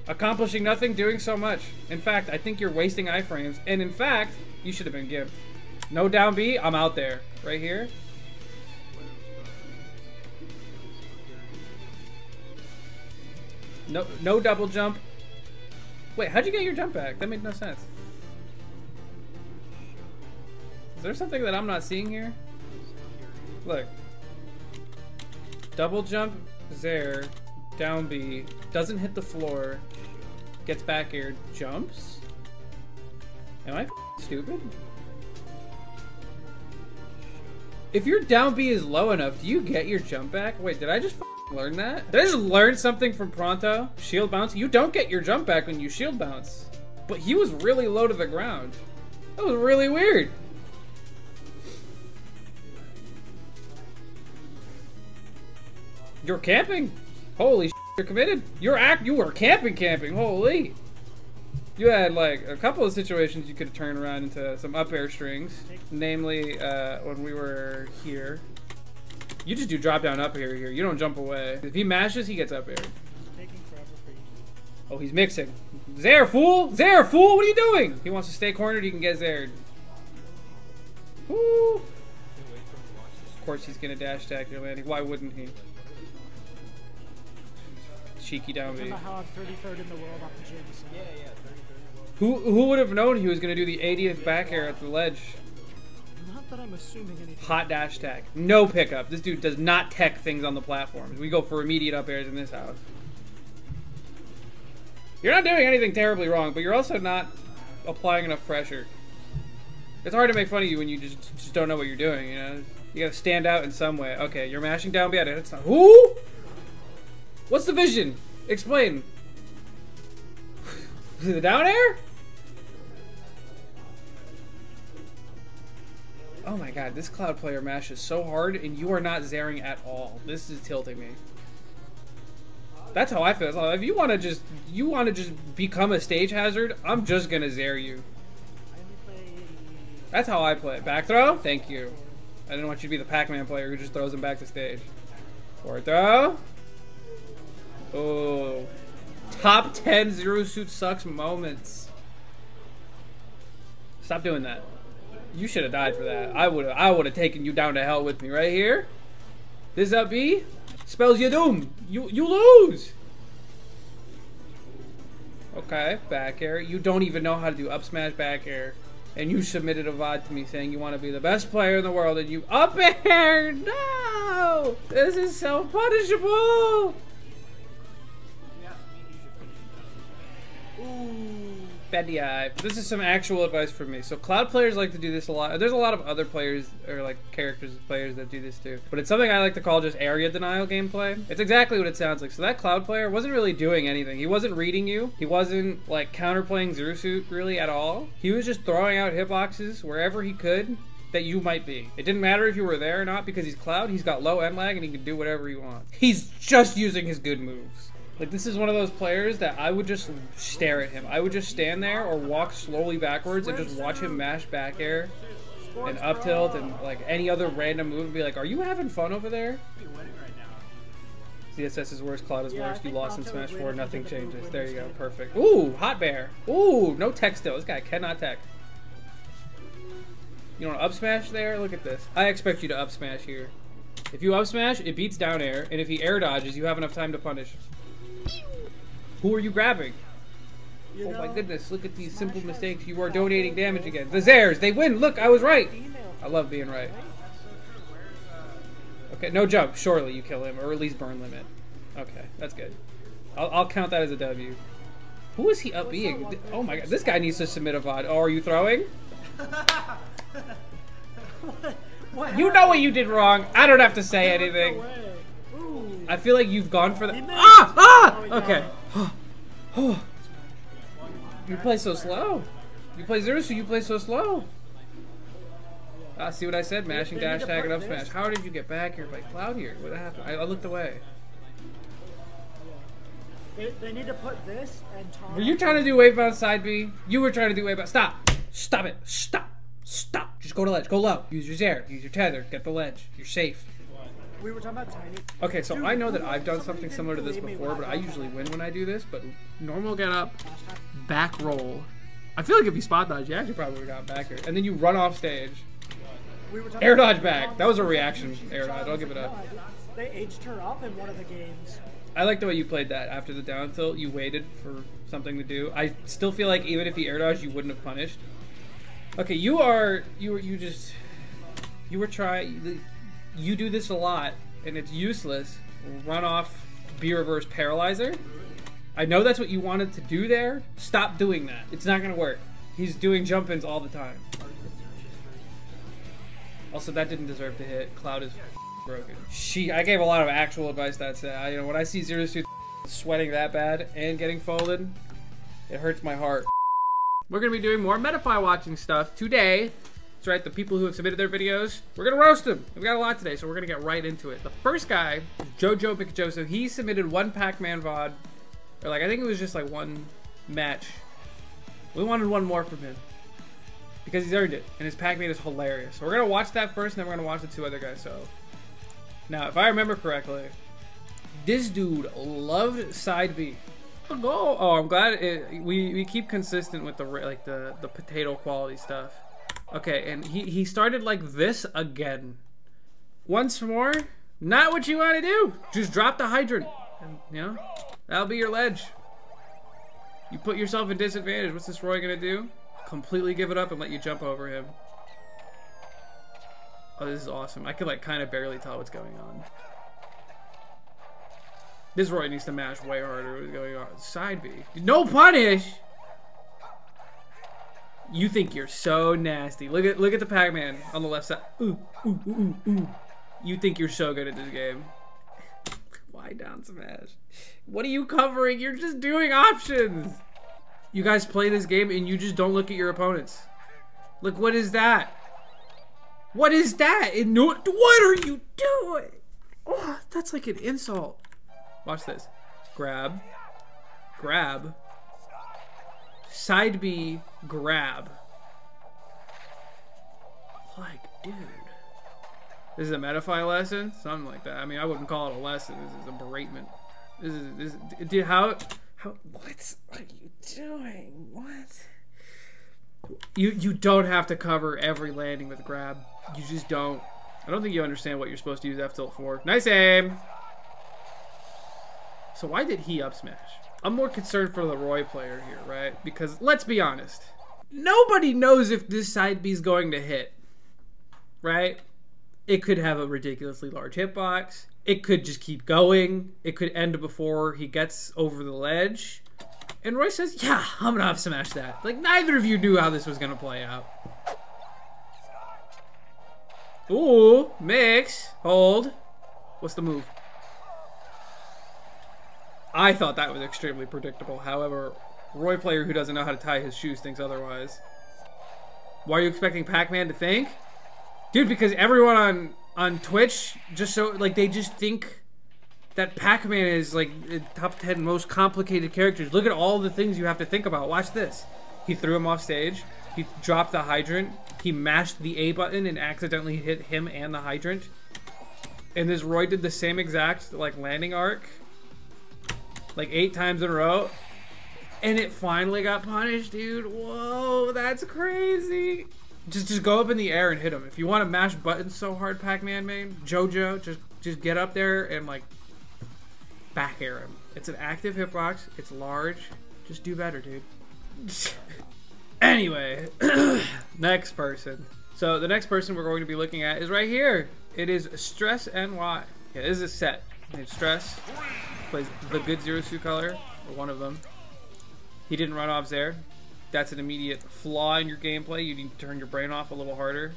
accomplishing nothing, doing so much. In fact, I think you're wasting iframes. And in fact, you should have been gimped. No down B. I'm out there. Right here. No double jump. Wait, how'd you get your jump back? That made no sense. Is there something that I'm not seeing here? Look. Double jump there, down B, doesn't hit the floor, gets back air, jumps? Am I f***ing stupid? If your down B is low enough, do you get your jump back? Wait, did I just f***ing learn that? Did I just learn something from Pronto? Shield bounce? You don't get your jump back when you shield bounce. But he was really low to the ground. That was really weird. You're camping? Holy shit, you're committed. You were camping. Holy. You had like a couple of situations you could have turned around into some up air strings. Namely, when we were here. You just do drop down up air here. You don't jump away. If he mashes, he gets up air. Oh, he's mixing. Zare, fool! Zare, fool! What are you doing? He wants to stay cornered. He can get zared. Woo! Of course, he's gonna dash attack your landing. Why wouldn't he? Cheeky down B. Who would have known he was gonna do the 80th back air at the ledge? That I'm assuming anything. Hot dash tech. No pickup. This dude does not tech things on the platforms. We go for immediate up airs in this house. You're not doing anything terribly wrong, but you're also not applying enough pressure. It's hard to make fun of you when you just don't know what you're doing, you know? You gotta stand out in some way. Okay, you're mashing down B. It's not. Who? What's the vision? Explain. The down air? Oh my god, this Cloud player mashes so hard and you are not zaring at all. This is tilting me. That's how I feel. If you want to just become a stage hazard, I'm just going to zare you. That's how I play. Back throw? Thank you. I didn't want you to be the Pac-Man player who just throws him back to stage. Forward throw. Oh. Top 10 Zero Suit Sucks moments. Stop doing that. You should have died for that. I would have taken you down to hell with me right here. This up B spells your doom. You lose. Okay, back air. You don't even know how to do up smash back air. And you submitted a VOD to me saying you want to be the best player in the world and you up air! No! This is self-punishable! Ooh, bendy eye. This is some actual advice from me. So Cloud players like to do this a lot. There's a lot of other players or like characters and players that do this too. But it's something I like to call just area denial gameplay. It's exactly what it sounds like. So that Cloud player wasn't really doing anything. He wasn't reading you. He wasn't like counterplaying Zero Suit really at all. He was just throwing out hitboxes wherever he could that you might be. It didn't matter if you were there or not because he's Cloud, he's got low end lag and he can do whatever he wants. He's just using his good moves. Like, this is one of those players that I would just stare at him. I would just stand there or walk slowly backwards and just watch him mash back air and up tilt and, like, any other random move and be like, are you having fun over there? ZSS is worse, Cloud is worse, you lost in Smash 4, nothing changes. There you go, perfect. Ooh, hot bear. Ooh, no text though. This guy cannot text. You want to up smash there? Look at this. I expect you to up smash here. If you up smash, it beats down air, and if he air dodges, you have enough time to punish. Who are you grabbing? You know, my goodness, look at these simple mistakes. You are donating damage again. The Zares, they win. Look, I was right. I love being right. Okay, no jump. Surely you kill him, or at least burn limit. Okay, that's good. I'll count that as a W. Who is he up being? Oh my god, this guy needs to submit a VOD. Oh, are you throwing? You know what you did wrong. I don't have to say anything. I feel like you've gone for the okay. You play so slow. You play Zero, so you play so slow. Ah, see what I said? Mashing, dash, tag, and up smash. How did you get back here by Cloud here? What happened? I looked away. They need to put this and Tom. Were you trying to do wave bounce side B? You were trying to do wave bounce. Stop. Stop it. Stop. Stop. Just go to ledge. Go low. Use your Zare. Use your tether. Get the ledge. You're safe. We were talking about tiny. Okay, so dude, I know that I've done something similar to this before, but I usually win when I do this. But normal get up, back roll. I feel like if you spot dodge, you actually probably got back here. And then you run off stage. We were air dodge back. That was a reaction air dodge. I'll give it up. They aged her up in one of the games. I like the way you played that. After the down tilt, you waited for something to do. I still feel like even if he air dodged, you wouldn't have punished. Okay, you were trying. You do this a lot, and it's useless. Run off B reverse paralyzer. I know that's what you wanted to do there. Stop doing that. It's not gonna work. He's doing jump ins all the time. Also, that didn't deserve to hit. Cloud is broken. I gave a lot of actual advice that said, you know, when I see Zero Suit sweating that bad and getting folded, it hurts my heart. We're gonna be doing more Metafy watching stuff today. Right, the people who have submitted their videos, we're gonna roast them. We've got a lot today, so we're gonna get right into it. The first guy is Jojo McJoe. So he submitted one Pac-Man VOD, or like I think it was just like one match. We wanted one more from him because he's earned it, and his Pac-Man is hilarious. So we're gonna watch that first, and then we're gonna watch the two other guys. So now, if I remember correctly, this dude loved side B. Oh, I'm glad we keep consistent with the like the potato quality stuff. Okay, and he started like this again. Once more, not what you want to do. Just drop the hydrant. And, you know, that'll be your ledge. You put yourself in disadvantage. What's this Roy gonna do? Completely give it up and let you jump over him. Oh, this is awesome. I could like kind of barely tell what's going on. This Roy needs to mash way harder. What's going on? Side B. No punish! You think you're so nasty. Look at the Pac-Man on the left side. Ooh, ooh, ooh, ooh, ooh. You think you're so good at this game. Why down smash? What are you covering? You're just doing options. You guys play this game and you just don't look at your opponents. Look, what is that? What is that? What are you doing? Oh, that's like an insult. Watch this. Grab. Grab. Side B, grab. Like, dude. This is a Metafy lesson? Something like that. I mean, I wouldn't call it a lesson. This is a beratement. This is dude, what are you doing? What? You don't have to cover every landing with grab. You just don't. I don't think you understand what you're supposed to use F tilt for. Nice aim! So why did he up smash? I'm more concerned for the Roy player here, right? Because let's be honest, nobody knows if this side B is going to hit, right? It could have a ridiculously large hitbox. It could just keep going. It could end before he gets over the ledge. And Roy says, yeah, I'm gonna up smash that. Like, neither of you knew how this was gonna play out. Ooh, mix, hold. What's the move? I thought that was extremely predictable. However, Roy player who doesn't know how to tie his shoes thinks otherwise. Why are you expecting Pac-Man to think? Dude, because everyone on Twitch just so like they just think that Pac-Man is like the top 10 most complicated characters. Look at all the things you have to think about. Watch this. He threw him off stage. He dropped the hydrant. He mashed the A button and accidentally hit him and the hydrant. And this Roy did the same exact like landing arc like 8 times in a row. And it finally got punished, dude. Whoa, that's crazy. Just go up in the air and hit him. If you want to mash buttons so hard, Pac-Man main, Jojo, just get up there and like back air him. It's an active hitbox. It's large. Just do better, dude. Anyway, next person. So the next person we're going to be looking at is right here. It is Stress NY. Yeah, this is a set. Named Stress. Plays the good Zero Suit color, or one of them. He didn't run off there. That's an immediate flaw in your gameplay. You need to turn your brain off a little harder.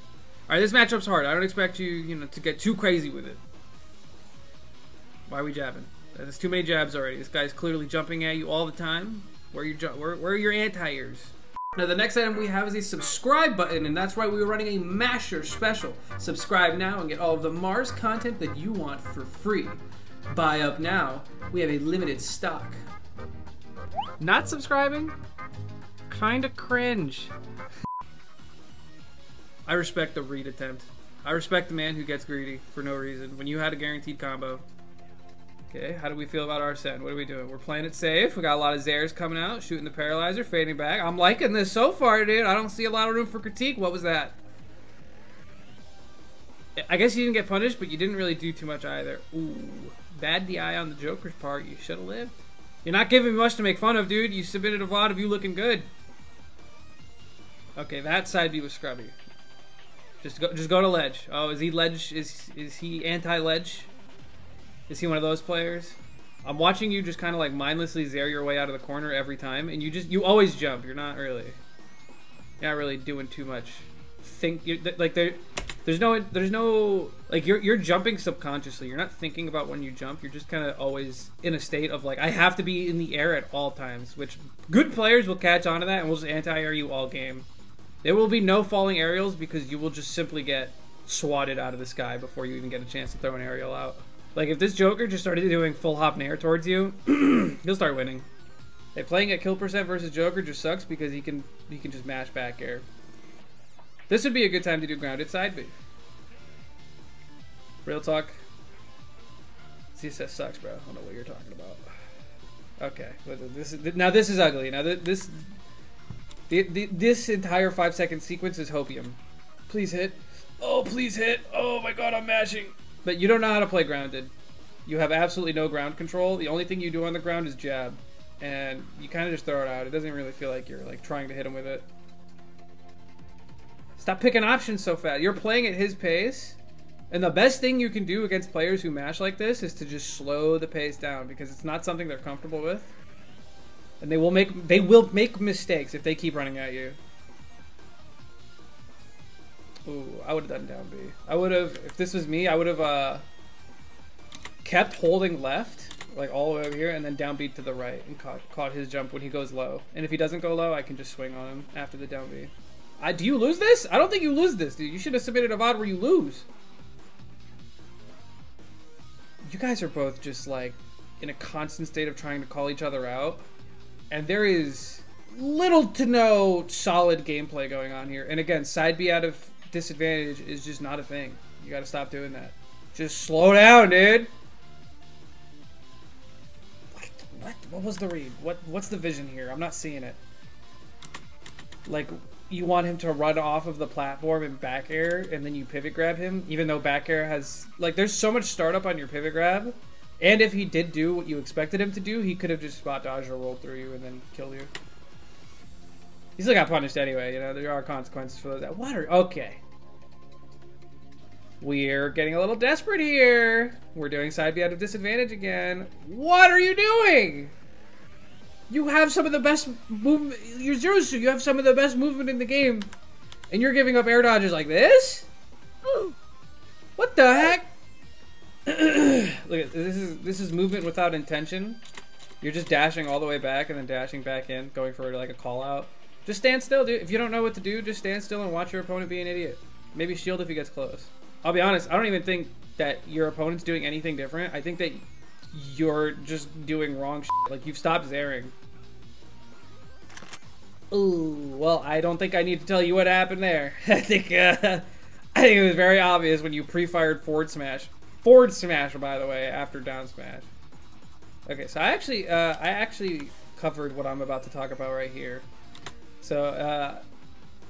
All right, this matchup's hard. I don't expect you know, to get too crazy with it. Why are we jabbing? There's too many jabs already. This guy's clearly jumping at you all the time. Where are your anti-airs? Now the next item we have is a subscribe button, and that's right, we were running a Masher special. Subscribe now and get all of the Mars content that you want for free. Buy up now. We have a limited stock. Not subscribing? Kinda cringe. I respect the read attempt. I respect the man who gets greedy for no reason when you had a guaranteed combo. Okay, how do we feel about our set? What are we doing? We're playing it safe. We got a lot of Zares coming out, shooting the Paralyzer, fading back. I'm liking this so far, dude. I don't see a lot of room for critique. What was that? I guess you didn't get punished, but you didn't really do too much either. Ooh, bad DI on the Joker's part. You should have lived. You're not giving me much to make fun of, dude. You submitted a VOD of you looking good. Okay, that side B was scrubby. Just go to ledge. Oh, is he ledge? Is he anti-ledge? Is he one of those players? I'm watching you just kind of like mindlessly zare your way out of the corner every time, and you always jump. You're not really doing too much. There's no like you're jumping subconsciously. You're not thinking about when you jump. You're just kind of always in a state of like I have to be in the air at all times, which good players will catch on to that and will just anti-air you all game. There will be no falling aerials because you will just simply get swatted out of the sky before you even get a chance to throw an aerial out. Like, if this Joker just started doing full hop and air towards you, he'll start winning. Hey, playing at kill percent versus Joker just sucks because he can just mash back air. This would be a good time to do grounded side B. Real talk. ZSS sucks, bro. I don't know what you're talking about. Okay. Now this is ugly. Now this entire 5-second sequence is hopium. Please hit. Oh, please hit. Oh my god, I'm mashing. But you don't know how to play grounded. You have absolutely no ground control. The only thing you do on the ground is jab. And you kind of just throw it out. It doesn't really feel like you're like trying to hit him with it. Stop picking options so fast. You're playing at his pace. And the best thing you can do against players who mash like this is to just slow the pace down because it's not something they're comfortable with. And they will make mistakes if they keep running at you. Ooh, I would have done down B. I would have, if this was me, I would have kept holding left, like all the way over here, and then down B to the right and caught his jump when he goes low. And if he doesn't go low, I can just swing on him after the down B. Do you lose this? I don't think you lose this, dude. You should have submitted a VOD where you lose. You guys are both just like in a constant state of trying to call each other out. And there is little to no solid gameplay going on here. And again, side B out of disadvantage is just not a thing. You gotta stop doing that. Just slow down, dude. What was the read? What's the vision here? I'm not seeing it. Like, you want him to run off of the platform and back air, and then you pivot grab him, even though back air has, like, there's so much startup on your pivot grab And if he did do what you expected him to do, he could have just spot dodged or rolled through you and then killed you. He still got punished anyway, you know, there are consequences for that. Water, okay. We're getting a little desperate here. We're doing side B out of disadvantage again. What are you doing? You have some of the best movement. You're Zerosu, you have some of the best movement in the game. And you're giving up air dodges like this? What the heck? Look at this is movement without intention. You're just dashing all the way back and then dashing back in, going for like a call out. Just stand still, dude. If you don't know what to do, just stand still and watch your opponent be an idiot. Maybe shield if he gets close. I'll be honest, I don't even think that your opponent's doing anything different. I think that you're just doing wrong shit. Like, you've stopped zaring. Ooh, well, I don't think I need to tell you what happened there. I think it was very obvious when you pre-fired forward smash. Forward smash, by the way, after down smash. Okay, so I actually covered what I'm about to talk about right here. So,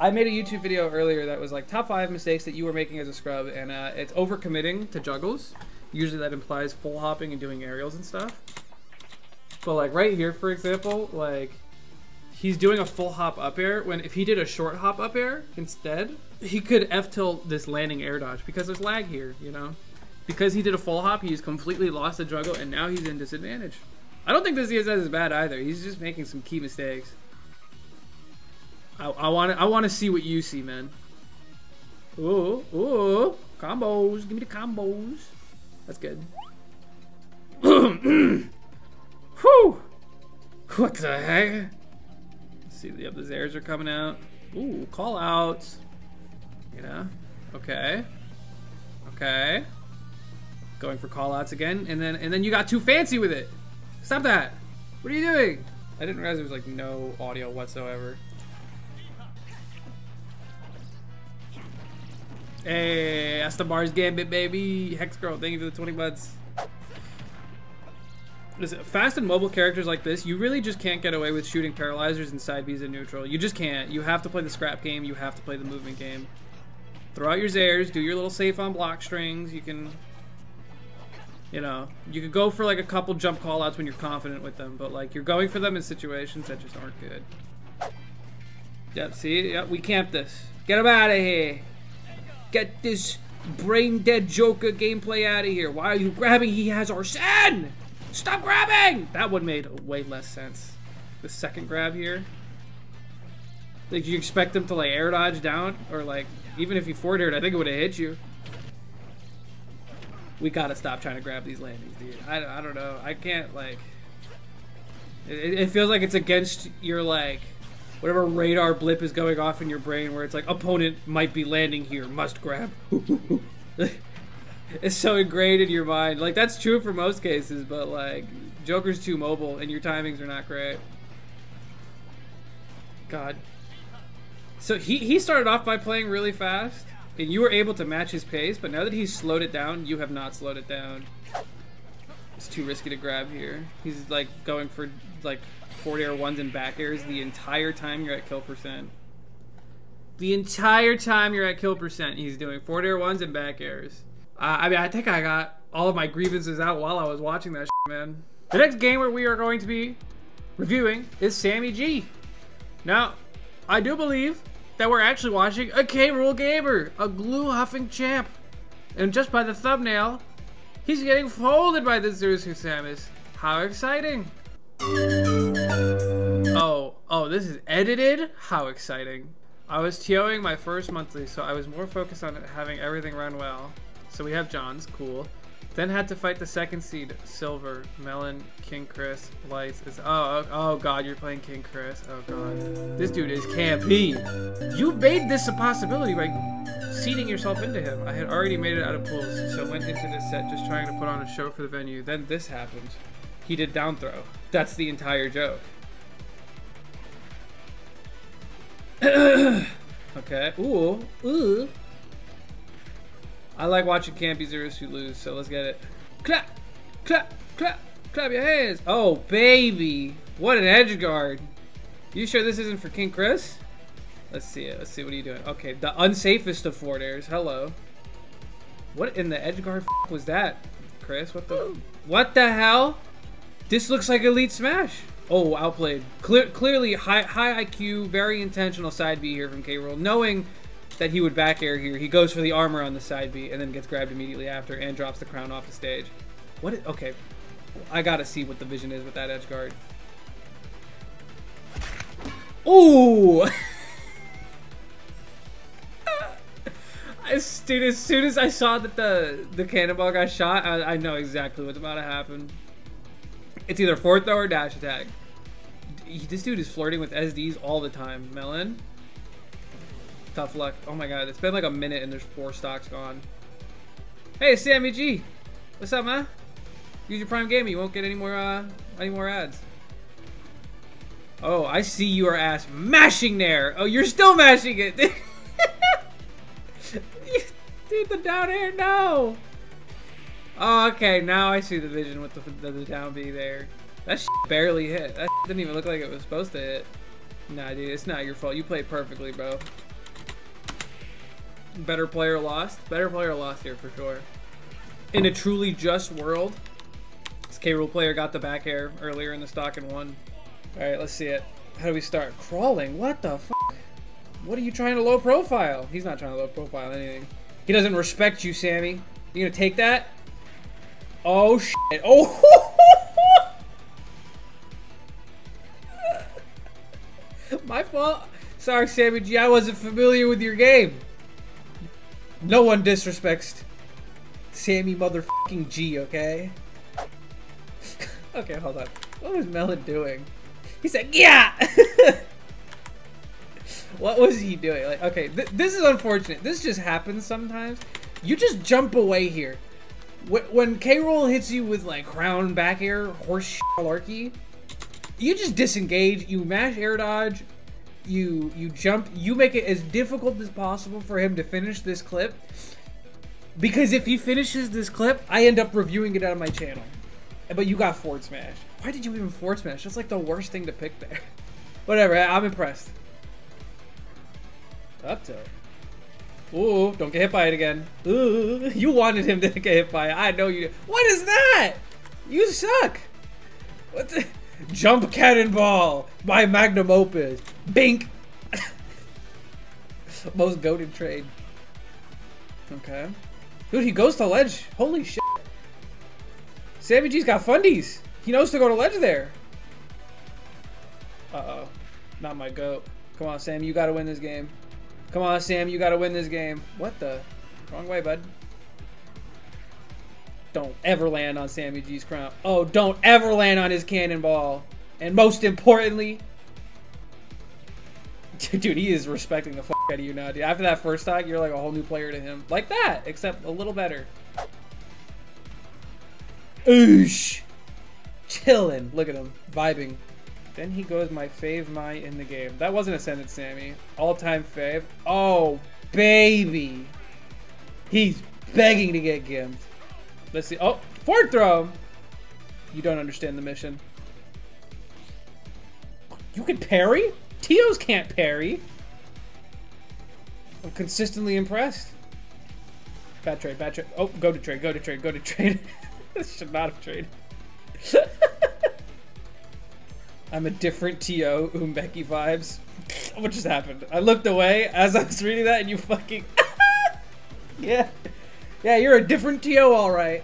I made a YouTube video earlier that was like top 5 mistakes that you were making as a scrub, and it's overcommitting to juggles. Usually that implies full hopping and doing aerials and stuff. But like right here, for example, like he's doing a full hop up air when if he did a short hop up air instead, he could F tilt this landing air dodge because there's lag here, you know? Because he did a full hop, he's completely lost the juggle and now he's in disadvantage. I don't think this ZSS is bad either. He's just making some key mistakes. I want to see what you see, man. Ooh, ooh, combos. Give me the combos. That's good. Whew. What the heck? Let's see, yep, the Zares are coming out. Ooh, call outs. You know? Okay. Okay. Going for call outs again, and then you got too fancy with it. Stop that. What are you doing? I didn't realize there was like no audio whatsoever. Hey, that's the Mars Gambit, baby. Hex Girl, thank you for the 20 bucks. Listen, fast and mobile characters like this, you really just can't get away with shooting paralyzers and side Bs in neutral. You just can't. You have to play the scrap game. You have to play the movement game. Throw out your Zares. Do your little safe on block strings. You can, you know, you could go for like a couple jump callouts when you're confident with them, but like you're going for them in situations that just aren't good. Yep, see? Yep, we camped this. Get him out of here. Get this brain-dead Joker gameplay out of here. Why are you grabbing? He has Arsene! Stop grabbing! That one made way less sense. The second grab here. Did you expect him to, like, air dodge down? Or, like, even if he forward aired, I think it would have hit you. We gotta stop trying to grab these landings, dude. I don't know. I can't, like... It feels like it's against your, like... Whatever radar blip is going off in your brain where it's like, opponent might be landing here, must grab. It's so ingrained in your mind. Like, that's true for most cases, but like, Joker's too mobile and your timings are not great. God. So he started off by playing really fast and you were able to match his pace, but now that he's slowed it down, you have not slowed it down. It's too risky to grab here. He's like going for like, forward air ones and back airs the entire time you're at kill percent. The entire time you're at kill percent, he's doing forward air ones and back airs. I mean, I think I got all of my grievances out while I was watching that shit, man. The next gamer we are going to be reviewing is Sammy G. Now, I do believe that we're actually watching a K-Rule gamer, a glue huffing champ. And just by the thumbnail, he's getting folded by the Zerusu Samus. How exciting. Oh, this is edited? How exciting. I was TOing my first monthly, so I was more focused on having everything run well. So we have John's, cool. Then had to fight the second seed, Silver, Melon, King Chris, Lights. Oh God, you're playing King Chris. Oh God. This dude is campy. You made this a possibility by seeding yourself into him. I had already made it out of pools, so went into this set just trying to put on a show for the venue. Then this happened. He did down throw. That's the entire joke. Okay. Ooh. Ooh. I like watching campy zeros who lose, so let's get it. Clap! Clap! Clap! Clap your hands! Oh, baby! What an edge guard! You sure this isn't for King Chris? Let's see it. Let's see. What are you doing? Okay, the unsafest of forward airs. Hello. What in the edge guard was that, Chris? What the... What the hell? This looks like Elite Smash. Oh, outplayed. Clearly high IQ, very intentional side B here from K-Roll. Knowing that he would back air here, he goes for the armor on the side B and then gets grabbed immediately after and drops the crown off the stage. What is, okay, I gotta see what the vision is with that edge guard. Ooh! Dude, as soon as I saw that the cannonball got shot, I know exactly what's about to happen. It's either forward throw or dash attack. This dude is flirting with SDs all the time. Melon. Tough luck. Oh my god, it's been like a minute and there's 4 stocks gone. Hey, Sammy G! What's up, man? Use your Prime Gaming. You won't get any more ads. Oh, I see you are ass mashing there. Oh, you're still mashing it. Dude, the down air, no. Oh, okay, now I see the vision with the down B there. That barely hit. That didn't even look like it was supposed to hit. Nah, dude, it's not your fault. You played perfectly, bro. Better player lost. Better player lost here for sure. In a truly just world, this K-Rool player got the back air earlier in the stock and won. Alright, let's see it. How do we start? Crawling? What the f***? What are you trying to low profile? He's not trying to low profile anything. He doesn't respect you, Sammy. You gonna take that? Oh, shit. Oh! My fault? Sorry, Sammy G. I wasn't familiar with your game. No one disrespects Sammy motherfucking G, okay? Okay, hold on. What was Melon doing? He said, yeah! What was he doing? Like, okay, this is unfortunate. This just happens sometimes. You just jump away here. When K-Rool hits you with, like, crown back air, horse shit malarkey, you just disengage, you mash air dodge, you jump, you make it as difficult as possible for him to finish this clip. Because if he finishes this clip, I end up reviewing it on my channel. But you got forward smash. Why did you even forward smash? That's like the worst thing to pick there. Whatever, I'm impressed. Up to it. Ooh, don't get hit by it again. Ooh, you wanted him to get hit by it. I know you did. What is that? You suck. What the? Jump cannonball. My magnum opus. Bink. Most goated trade. Okay. Dude, he goes to ledge. Holy shit. Sammy G's got fundies. He knows to go to ledge there. Uh-oh. Not my goat. Come on, Sam. You got to win this game. Come on, Sam. You got to win this game. What the? Wrong way, bud. Don't ever land on Sammy G's crown. Oh, don't ever land on his cannonball. And most importantly... Dude, he is respecting the f*** out of you now, dude. After that first stock, you're like a whole new player to him. Like that, except a little better. Oosh. Chillin'. Look at him. Vibing. Then he goes my fave my in the game. That wasn't a sentence, Sammy. All-time fave. Oh, baby. He's begging to get gimped. Let's see. Oh, forward throw. You don't understand the mission. You can parry? Tios can't parry. I'm consistently impressed. Bad trade, bad trade. Oh, go to trade, go to trade, go to trade. This should not have traded. I'm a different TO, Umbeki vibes. What just happened? I looked away as I was reading that and you fucking... Yeah. Yeah, you're a different TO, alright.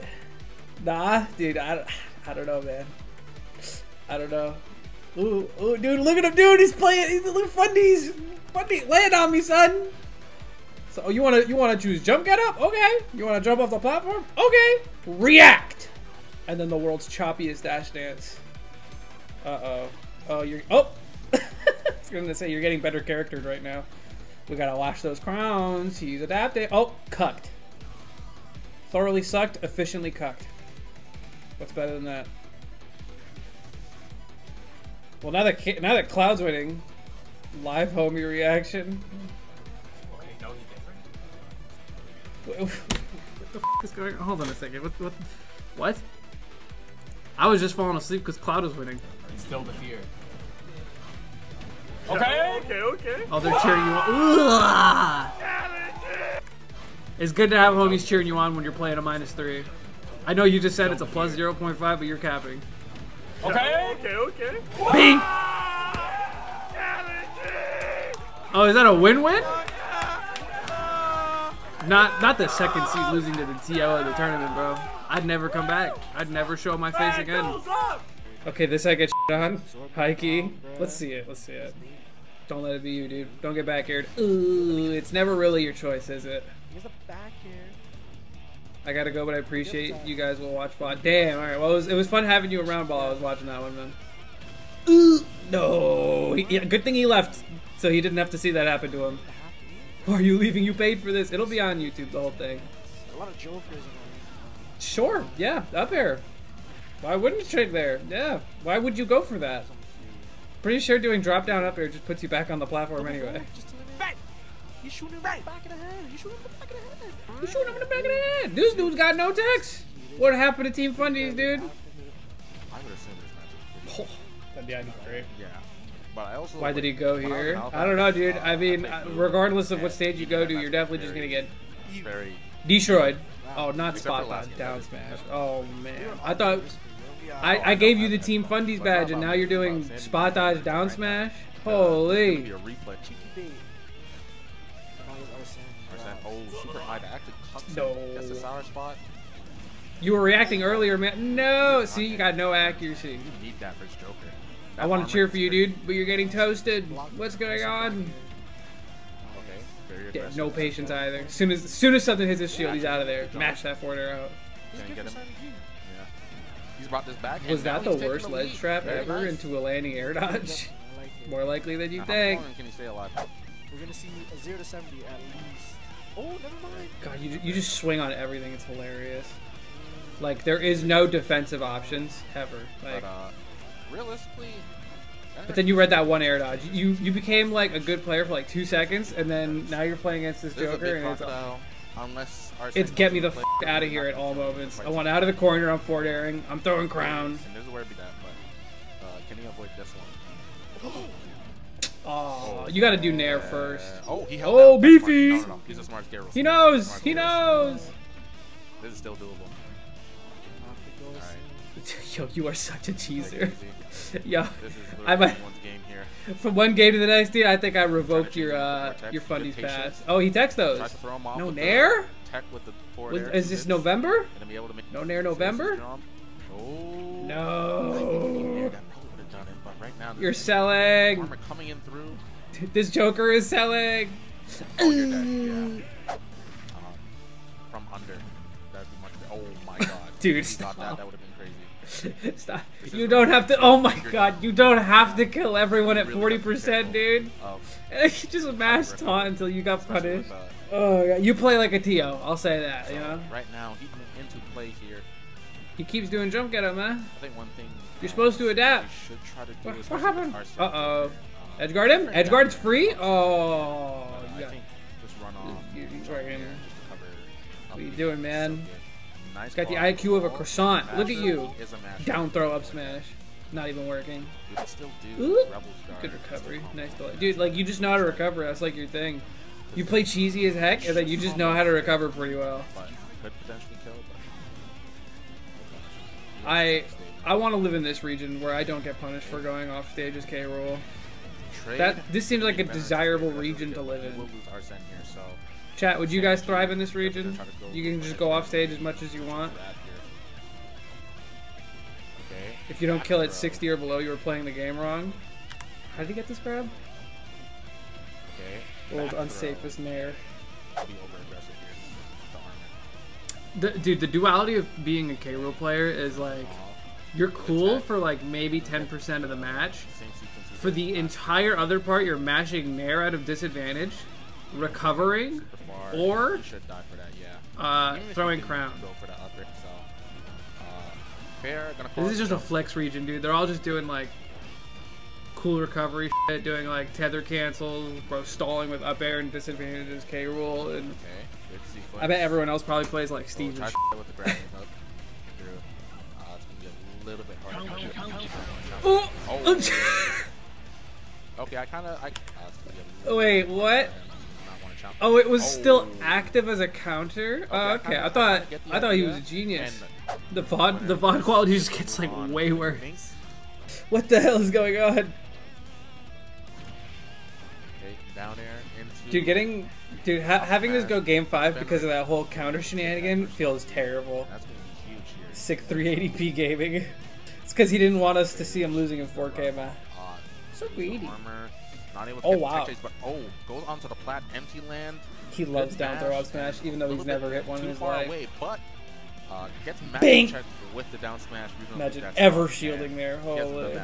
Nah, dude, I don't know, man. I don't know. Ooh, ooh, dude, look at him, dude! He's playing, he's little fundies! Fundies, land on me, son! So, oh, you wanna choose jump get up? Okay! You wanna jump off the platform? Okay! React! And then the world's choppiest dash dance. Uh-oh. Oh, you're... Oh! I was gonna say, you're getting better charactered right now. We gotta watch those crowns. He's adapted. Oh! Cucked. Thoroughly sucked, efficiently cucked. What's better than that? Well, now that Cloud's winning, live homie reaction. What the f*** is going on? Hold on a second. What? I was just falling asleep because Cloud was winning. Still the fear. Okay. Okay. Okay. Oh, they're cheering you on. It's good to have homies cheering you on when you're playing a -3. I know you just said it's a plus 0.5, but you're capping. Okay. Okay. Okay. Bing. Oh, is that a win-win? Not the second seed losing to the TO of the tournament, bro. I'd never come back. I'd never show my face again. Okay, this I get shit on. Hikey. Let's see it. Let's see it. Don't let it be you, dude. Don't get back aired. Ooh, it's never really your choice, is it? I gotta go, but I appreciate you guys will watch VOD. Damn, alright. Well, it was fun having you around while I was watching that one, man. Ooh, no. Yeah, good thing he left, so he didn't have to see that happen to him. Are you leaving? You paid for this. It'll be on YouTube, the whole thing. A lot of Jokers. Sure, yeah, up air. Why wouldn't you trade there? Yeah, why would you go for that? Pretty sure doing drop down up air just puts you back on the platform anyway. You shoot him in the back of the head. You shoot him in the back of the head. You shoot him in the back of the head. This dude's got no text. What happened to Team Fundies, dude? I would assume this match. That'd be not great. Yeah. But I also, why did he go here? I don't know, dude. I mean, regardless of what stage you go to, you're definitely just gonna get destroyed. Oh, not spot down smash. Oh man, I thought I gave you the Team Fundies badge, and now you're doing spot dodge down smash. Holy! No. You were reacting earlier, man. No, see, you got no accuracy. You need that for Joker. I want to cheer for you, dude, but you're getting toasted. What's going on? Okay. No patience either. As soon as something hits his shield, he's out of there. Match that forward air out. Was that the worst ledge trap ever into a landing air dodge? More likely than you think. We're gonna see a 0 to 70 at least. Oh, never mind. God, you just swing on everything. It's hilarious. Like there is no defensive options ever. Like, realistically. But then you read that one air dodge. You became like a good player for like 2 seconds, and then now you're playing against this Joker, and it's all. Unless it's get me the f out of here at all moments. I want out of the corner. I'm forward airing. I'm throwing crown. And there's a way to be that, but can he avoid this one? Oh, you gotta do Nair first. Oh, he held out. Beefy! No. He's a smart Gyros. He knows! Smart he knows! This is still doable. All right. Yo, you are such a cheeser. Yo, I might... From one game to the next, dude, I think I revoked your Fundies pass. Oh, he texts those. No Nair? Is this November? No Nair November? No. Right now, you're selling. Coming in through. This Joker is selling. Oh, you're dead. Yeah. From under. That'd be much better. Oh my god. Dude, stop. That would have been crazy. Stop. You don't have to. Oh my god. You don't have to kill everyone at 40%, dude. Just mash taunt until you got punished. Oh god. You play like a TO. I'll say that. You know. Right now, he's into play here. He keeps doing jump get him, man. I think one thing. You're supposed to adapt. What happened? Uh-oh. Edgeguard him? Edgeguard's free? Oh. Yeah. What are you doing, man? He's got the IQ of a croissant. Look at you. Down throw up smash. Not even working. Ooh. Good recovery. Nice delay. Dude, like, you just know how to recover. That's like your thing. You play cheesy as heck, and then you just know how to recover pretty well. I want to live in this region where I don't get punished for going off stage as K rule. This seems like a desirable region to live in. Chat, would you guys thrive in this region? You can just go off stage as much as you want. If you don't kill at 60 or below, you were playing the game wrong. How did he get this grab? Old unsafest Nair. Dude, the duality of being a K rule player is like... You're cool for like maybe 10% of the match. For the entire other part, you're mashing Nair out of disadvantage, recovering, or throwing crown. This is just a flex region, dude. They're all just doing like cool recovery shit, doing like tether cancels, bro, stalling with up air and disadvantages K rule, and I bet everyone else probably plays like Steve and shit. Little bit hard. Oh. Okay, I kind of. Wait, what? jump. Oh, it was still active as a counter. Oh, okay. I thought he was a genius. The VOD quality just gets like way worse. What the hell is going on? Okay, down air. Dude, having this go game 5 because of that whole counter shenanigan feels terrible. That's gonna be huge here. Sick 380p gaming. It's because he didn't want us to see him losing in 4K, man. So greedy. Not able to chase, but goes onto the plat, empty land. He loves down throw up smash, even though he's never hit one in his life. Away, but gets magic check with the down smash. Imagine ever shielding there. Holy.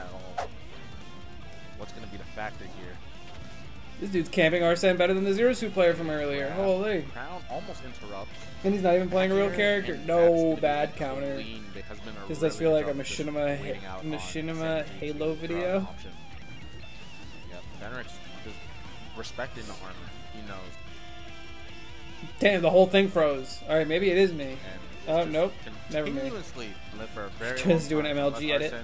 What's gonna be the factor here? This dude's camping Arsene better than the Zero Suit player from earlier. Yeah. Holy. Crown almost interrupts. And he's not even playing a real character. No bad counter. Does this feel like a Machinima Halo video? Fenric's just respecting the armor. He knows. Damn, the whole thing froze. Alright, maybe it is me. Oh, nope. Never mind. Just do an MLG edit.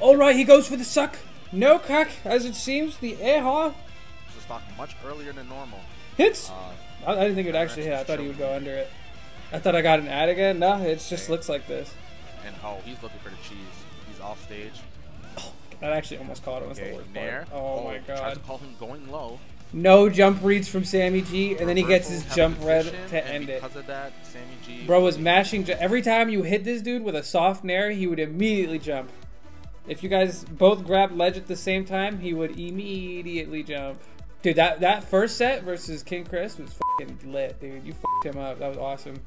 Alright, he goes for the suck. No cuck, as it seems. The aha. Just talking much earlier than normal. Hits. I didn't think it would actually hit. I thought he would go under it. I thought I got an ad again. No, it just looks like this. And oh, he's looking for the cheese. He's off stage. That actually almost caught him. Okay, Nair. Oh my god. Tries to call him going low. No jump reads from Sammy G, and then he gets his jump red to end it. Because of that, Sammy G. Bro was mashing. Every time you hit this dude with a soft Nair, he would immediately jump. If you guys both grabbed ledge at the same time, he would immediately jump. Dude, that first set versus King Chris was fucking lit, dude. You fucked him up. That was awesome.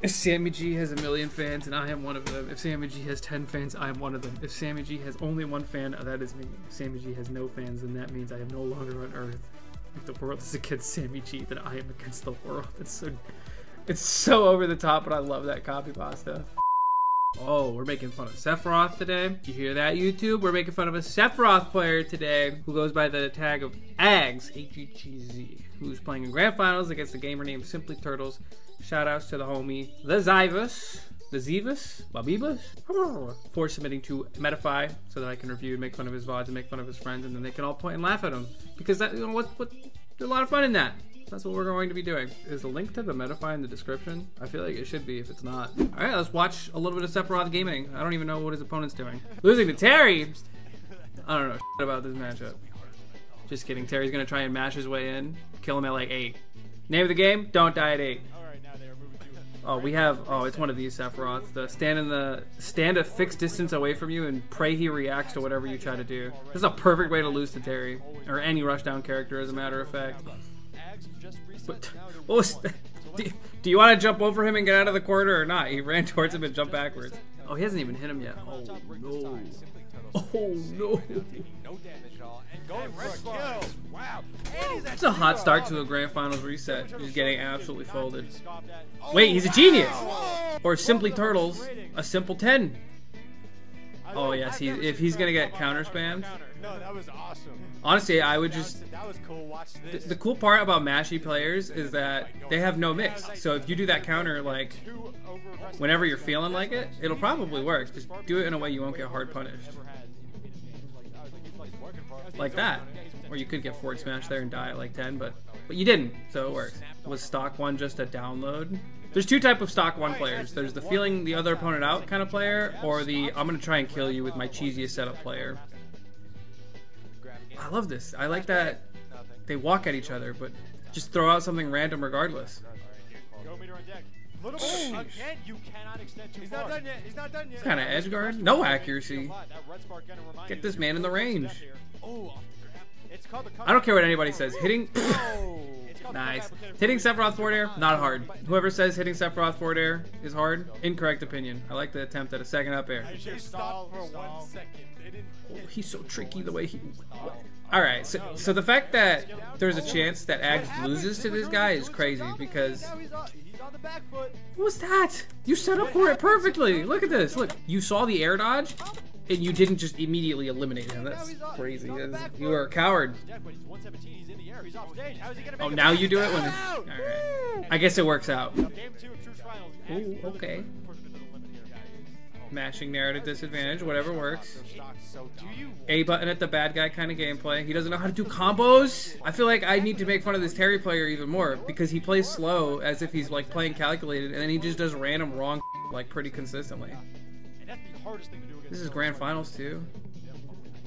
If Sammy G has 1,000,000 fans, and I am one of them. If Sammy G has 10 fans, I am one of them. If Sammy G has only 1 fan, that is me. If Sammy G has no fans, then that means I am no longer on Earth. If the world is against Sammy G, then I am against the world. It's so over the top, but I love that copy pasta. Oh, we're making fun of Sephiroth today. You hear that, YouTube? We're making fun of a Sephiroth player today who goes by the tag of AGSHEGZ, A-G-G-Z, who's playing in Grand Finals against a gamer named Simply Turtles. Shoutouts to the homie, the Zivus, Babibus, for submitting to Metafy so that I can review and make fun of his VODs and make fun of his friends, and then they can all point and laugh at him. Because that, you know, what, there's a lot of fun in that. That's what we're going to be doing. Is the link to the Metafy in the description? I feel like it should be if it's not. All right, let's watch a little bit of Sephiroth gaming. I don't even know what his opponent's doing. Losing to Terry. I don't know shit about this matchup. Just kidding, Terry's gonna try and mash his way in, kill him at like 8. Name of the game, don't die at 8. Oh, we have, it's one of these Sephiroths. The stand a fixed distance away from you and pray he reacts to whatever you try to do. This is a perfect way to lose to Terry, or any rushdown character as a matter of fact. But, what was that? Do you want to jump over him and get out of the corner or not? He ran towards him and jumped backwards. Oh, he hasn't even hit him yet. Oh, no. Oh, no. It's a hot start to a Grand Finals reset. He's getting absolutely folded. Wait, he's a genius! Or Simply Turtles, a simple 10. Oh, yes, if he's gonna get counter spammed. No, that was awesome. Honestly, I would just. That was cool. Watch this. The cool part about mashy players is that they have no mix. So if you do that counter, like, whenever you're feeling like it, it'll probably work. Just do it in a way you won't get hard punished. Like that. Or you could get forward smash there and die at like 10, but you didn't, so it works. Was stock 1 just a download? There's 2 type of stock 1 players. There's the feeling the other opponent out kind of player, or the I'm gonna try and kill you with my cheesiest setup player. I love this. I like that they walk at each other, but just throw out something random regardless. It's kind of edge guard. No accuracy. Get this man in the range. I don't care what anybody says. Hitting. Nice. Hitting Sephiroth forward air, not hard. Whoever says hitting Sephiroth forward air is hard, incorrect opinion. I like the attempt at a second up air. Oh, he's so tricky the way he. Alright, so the fact that there's a chance that AGSHEGZ loses to this guy is crazy because. What was that? You set up for it perfectly. Look at this. Look, you saw the air dodge. And you didn't just immediately eliminate him. That's crazy. You are a coward. Oh, now you do it when. All right. I guess it works out. Ooh, okay. Mashing narrative disadvantage, whatever works. A button at the bad guy kind of gameplay. He doesn't know how to do combos. I feel like I need to make fun of this Terry player even more because he plays slow as if he's like playing calculated, and then he just does random wrong like pretty consistently. This is grand finals too.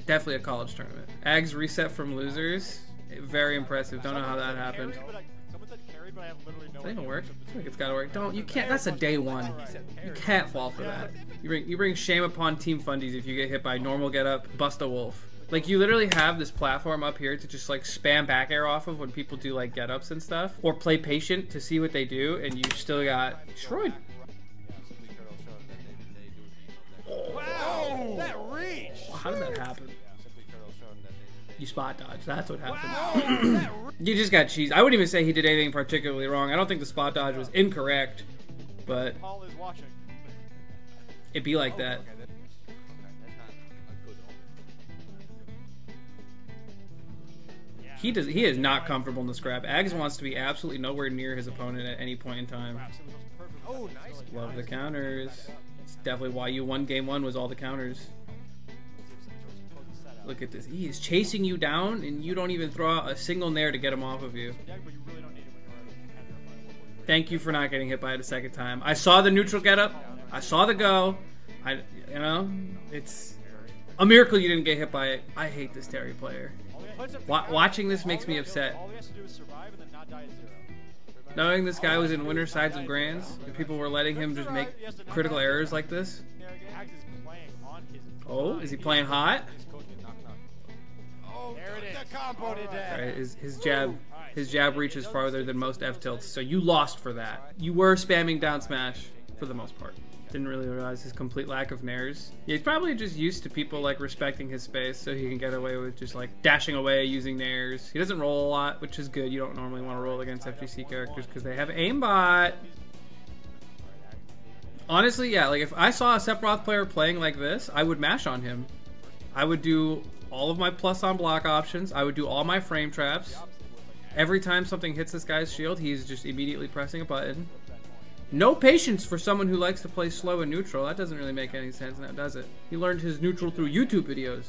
Definitely a college tournament. AGSHEGZ reset from losers. Very impressive. Don't know how that happened. Does that even work? I think it's gotta work. Don't, you can't, that's a day one. You can't fall for that. You bring shame upon Team Fundies if you get hit by normal get up, bust a wolf. Like, you literally have this platform up here to just like spam back air off of when people do like get ups and stuff, or play patient to see what they do, and you still got destroyed. Wow, that reach! How did that happen? You spot dodge. That's what happened. Wow. You just got cheesed. I wouldn't even say he did anything particularly wrong. I don't think the spot dodge was incorrect, but it'd be like that. He is not comfortable in this grab. AGSHEGZ wants to be absolutely nowhere near his opponent at any point in time. Love the counters. It's definitely why you won game one, was all the counters. Look at this. He is chasing you down, and you don't even throw out a single nair to get him off of you. Thank you for not getting hit by it a second time. I saw the neutral getup. I saw the go. You know, it's a miracle you didn't get hit by it. I hate this Terry player. Watching this makes me upset. Knowing this guy was in winner sides of grands, and people were letting him just make critical errors like this. Oh, is he playing hot? Right, his jab reaches farther than most F tilts, so you lost for that. You were spamming down smash for the most part. Didn't really realize his complete lack of nairs. Yeah, he's probably just used to people like respecting his space, so he can get away with just like dashing away using nairs. He doesn't roll a lot, which is good. You don't normally want to roll against FGC characters because they have aimbot. Honestly, yeah, like if I saw a Sephiroth player playing like this, I would mash on him. I would do all of my plus on block options. I would do all my frame traps. Every time something hits this guy's shield, he's just immediately pressing a button. No patience for someone who likes to play slow and neutral. That doesn't really make any sense now, does it? He learned his neutral through YouTube videos.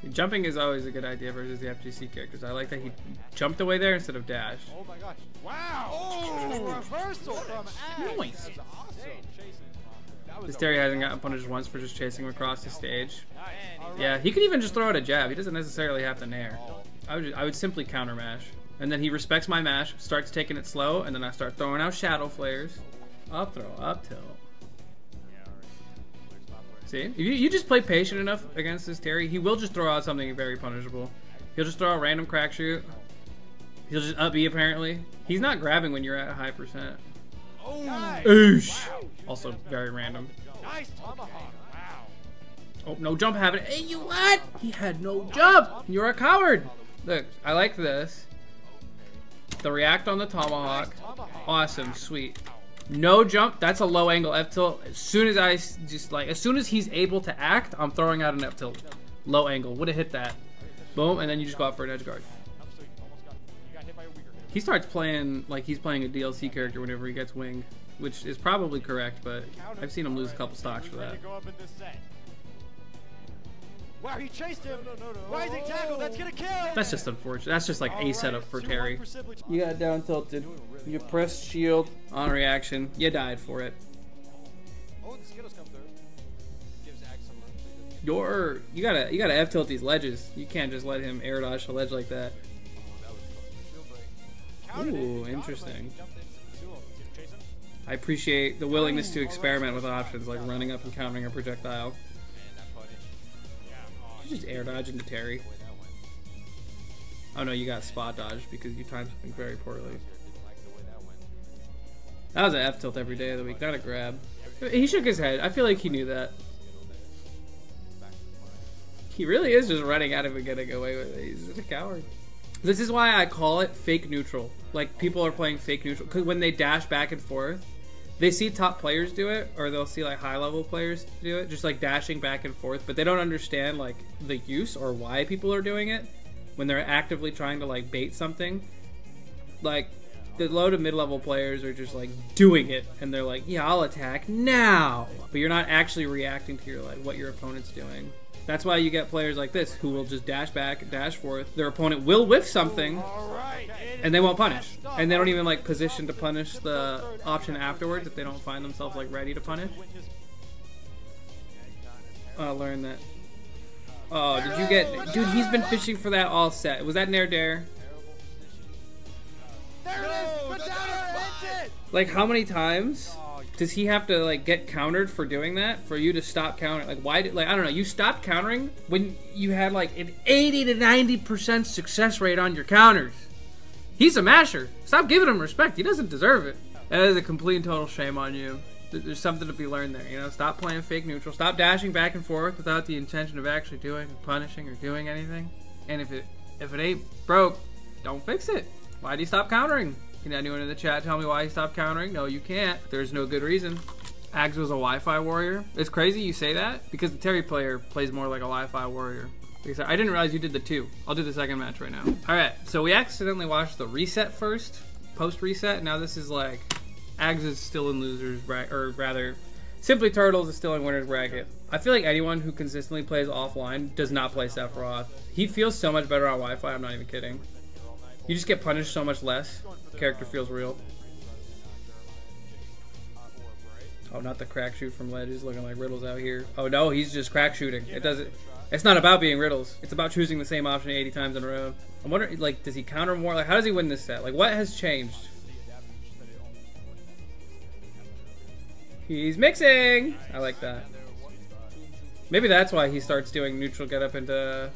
See, jumping is always a good idea versus the FGC characters. I like that he jumped away there instead of dash. Oh my gosh. Wow! Oh! Reversal from AGSHEGZ. This Terry hasn't gotten punished once for just chasing him across the stage. Yeah, he could even just throw out a jab. He doesn't necessarily have to nair. I would simply counter mash. And then he respects my mash, starts taking it slow, and then I start throwing out shadow flares. Up throw, up tilt. See? If you just play patient enough against this Terry, he will just throw out something very punishable. He'll just throw out random crack shoot. He'll just up B apparently. He's not grabbing when you're at a high percent. Oosh. Also very random. Nice tomahawk. Wow. Oh, no jump happened. Hey, you what? He had no jump. You're a coward. Look, I like this. The react on the tomahawk. Awesome, sweet. No jump. That's a low angle F tilt. As soon as as soon as he's able to act, I'm throwing out an F tilt. Low angle. Would have hit that. Boom, and then you just go out for an edge guard. He starts playing like he's playing a DLC character whenever he gets winged, which is probably correct, but I've seen him lose a couple stocks for that. Wow, he chased him. Rising tackle, that's gonna kill. That's just unfortunate. That's just like a setup for Terry. You got down tilted. You pressed shield on reaction. You died for it. You gotta F tilt these ledges. You can't just let him air dodge a ledge like that. Ooh, interesting. I appreciate the willingness to experiment with options like running up and countering a projectile. You're just air dodging to Terry. Oh no, you got spot dodged because you timed something very poorly. That was an F tilt every day of the week, not a grab. He shook his head. I feel like he knew that. He really is just running at him and getting away with it. He's just a coward. This is why I call it fake neutral. Like, people are playing fake neutral because when they dash back and forth, they see top players do it, or they'll see like high level players do it, just like dashing back and forth, but they don't understand like the use or why people are doing it when they're actively trying to like bait something. Like, the low to mid-level players are just like doing it, and they're like, yeah, I'll attack now, but you're not actually reacting to your, like, what your opponent's doing. That's why you get players like this who will just dash back, dash forth. Their opponent will whiff something, and they won't punish. And they don't even like position to punish the option afterwards if they don't find themselves like ready to punish. I learned that. Oh, did you get? Dude, he's been fishing for that all set. Was that Nair Dare? Like, how many times does he have to like get countered for doing that for you to stop countering? Like, why did, like, I don't know, you stopped countering when you had like an 80 to 90% success rate on your counters. He's a masher. Stop giving him respect. He doesn't deserve it. That is a complete and total shame on you. There's something to be learned there, you know? Stop playing fake neutral. Stop dashing back and forth without the intention of actually doing, punishing, or doing anything. And if it ain't broke, don't fix it. Why did he stop countering? Can anyone in the chat tell me why he stopped countering? No, you can't. There's no good reason. AGSHEGZ was a Wi-Fi warrior. It's crazy you say that, because the Terry player plays more like a Wi-Fi warrior. Because I didn't realize you did the two. I'll do the second match right now. All right, so we accidentally watched the reset first, post-reset. Now this is like, AGSHEGZ is still in losers, or rather, Simply Turtles is still in winner's bracket. I feel like anyone who consistently plays offline does not play Sephiroth. He feels so much better on Wi-Fi, I'm not even kidding. You just get punished so much less. Character feels real. Oh, not the crack shoot from ledge. He's looking like Riddles out here. Oh no, he's just crack shooting. It doesn't. It's not about being Riddles. It's about choosing the same option 80 times in a row. I'm wondering, like, does he counter more? Like, how does he win this set? Like, what has changed? He's mixing. I like that. Maybe that's why he starts doing neutral get up into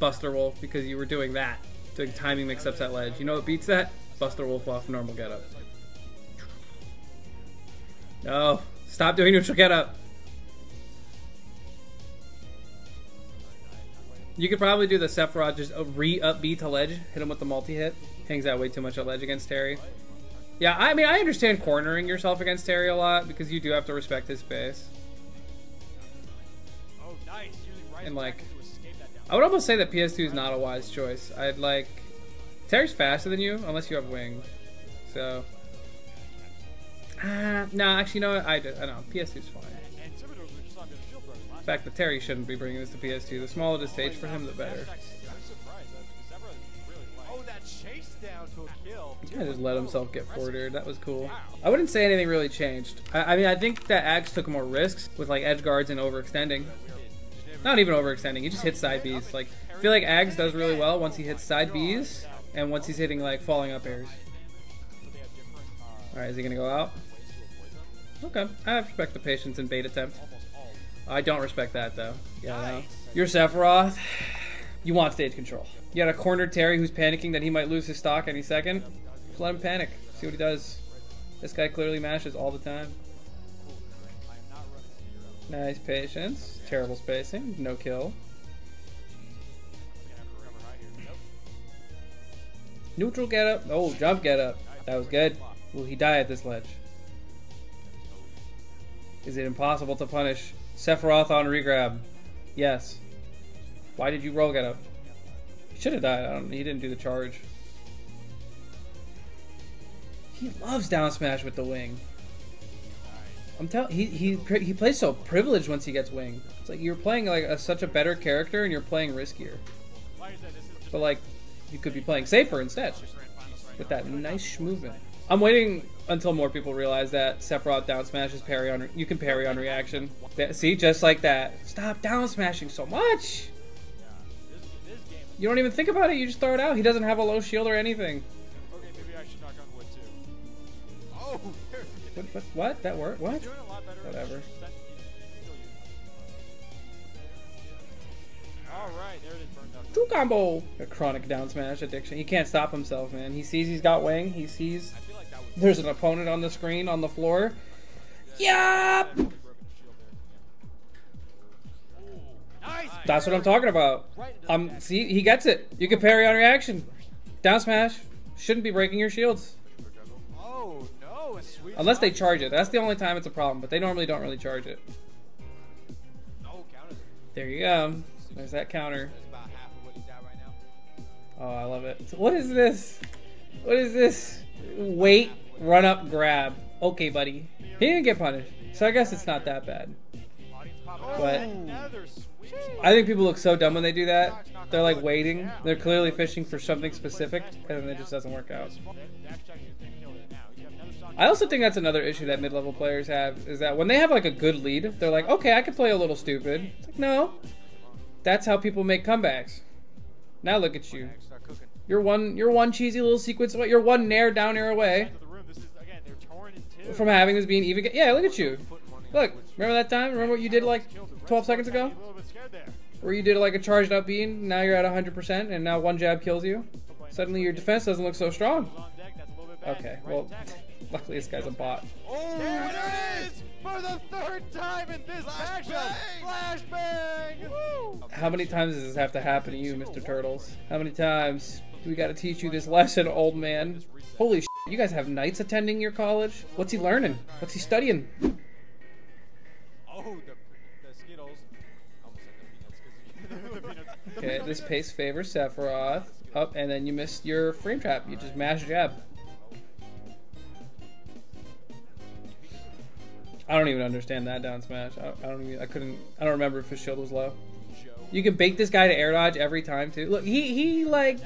Buster Wolf, because you were doing that. Doing timing mix-ups at ledge. You know what beats that? Buster Wolf off normal getup. No, stop doing neutral getup. You could probably do the Sephiroth just re-up B to ledge, hit him with the multi-hit. Hangs out way too much at ledge against Terry. Yeah, I mean, I understand cornering yourself against Terry a lot because you do have to respect his space. And like, I would almost say that PS2 is not a wise choice. I'd like... Terry's faster than you, unless you have wings. So... no, actually, no, I don't know. PS2's fine. In fact, that Terry shouldn't be bringing this to PS2. The smaller the stage for him, the better. I just let himself get forwarded. That was cool. I wouldn't say anything really changed. I mean, I think that AGSHEGZ took more risks with, like, edge guards and overextending. Not even overextending, he just hits side Bs. Like, I feel like AGSHEGZ does really well once he hits side Bs and once he's hitting like falling up airs. Alright, is he gonna go out? Okay, I respect the patience in bait attempt. I don't respect that though. Yeah, no. You're Sephiroth. You want stage control. You got a cornered Terry who's panicking that he might lose his stock any second. Just let him panic. See what he does. This guy clearly mashes all the time. Nice patience. Terrible spacing. No kill. Neutral get up. Oh, jump get up. That was good. Will he die at this ledge? Is it impossible to punish Sephiroth on regrab? Yes. Why did you roll get up? He should have died. He didn't do the charge. He loves down smash with the wing. I'm telling, he plays so privileged once he gets winged. It's like you're playing like such a better character and you're playing riskier. But like, you could be playing safer instead with that nice movement. I'm waiting until more people realize that Sephiroth down smash is parry on. You can parry on reaction. See, just like that. Stop down smashing so much. You don't even think about it. You just throw it out. He doesn't have a low shield or anything. Okay, maybe I should knock on wood too. Oh. What? That worked? What? Whatever. True combo! A chronic down smash addiction. He can't stop himself, man. He sees he's got wing. He sees there's an opponent on the screen, on the floor. Yup! That's what I'm talking about. See, he gets it. You can parry on reaction. Down smash. Shouldn't be breaking your shields. Unless they charge it. That's the only time it's a problem, but they normally don't really charge it. There you go. There's that counter. Oh, I love it. What is this? What is this? Wait, run up, grab. Okay, buddy. He didn't get punished, so I guess it's not that bad. But I think people look so dumb when they do that. They're like waiting. They're clearly fishing for something specific, and then it just doesn't work out. I also think that's another issue that mid-level players have, is that when they have like a good lead, they're like, okay, I can play a little stupid. It's like, no. That's how people make comebacks. Now look at you. You're one cheesy little sequence, you're one nair down air away from having this being even. Yeah, look at you. Look, remember that time? Remember what you did like 12 seconds ago? Where you did like a charged up bean, now you're at 100%, and now one jab kills you. Suddenly your defense doesn't look so strong. Okay, well, luckily this guy's a bot. Oh, there it is! For the third time in this action! Flashbang! Woo! How many times does this have to happen to you, Mr. Turtles? How many times do we gotta teach you this lesson, old man? Holy shit, you guys have knights attending your college? What's he learning? What's he studying? Oh, the Skittles. I almost said the peanuts because the peanuts. Okay, this pace favors Sephiroth. Up, and then you missed your frame trap. You just mash jab. I don't even understand that down smash. I don't remember if his shield was low. You can bait this guy to air dodge every time too. Look, he like,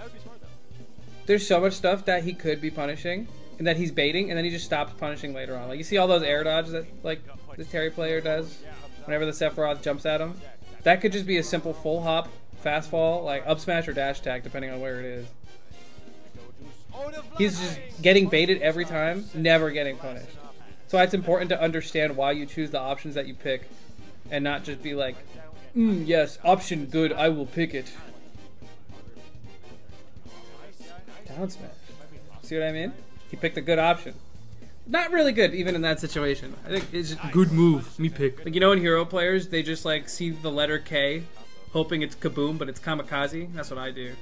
there's so much stuff that he could be punishing and that he's baiting, and then he just stops punishing later on. Like you see all those air dodges that like the Terry player does whenever the Sephiroth jumps at him. That could just be a simple full hop, fast fall, like up smash or dash attack depending on where it is. He's just getting baited every time, never getting punished. So it's important to understand why you choose the options that you pick and not just be like, yes, option good, I will pick it. Down smash. See what I mean? He picked a good option. Not really good, even in that situation. I think it's just good move, me pick. Like, you know, in hero players, they just like see the letter K, hoping it's kaboom, but it's kamikaze. That's what I do.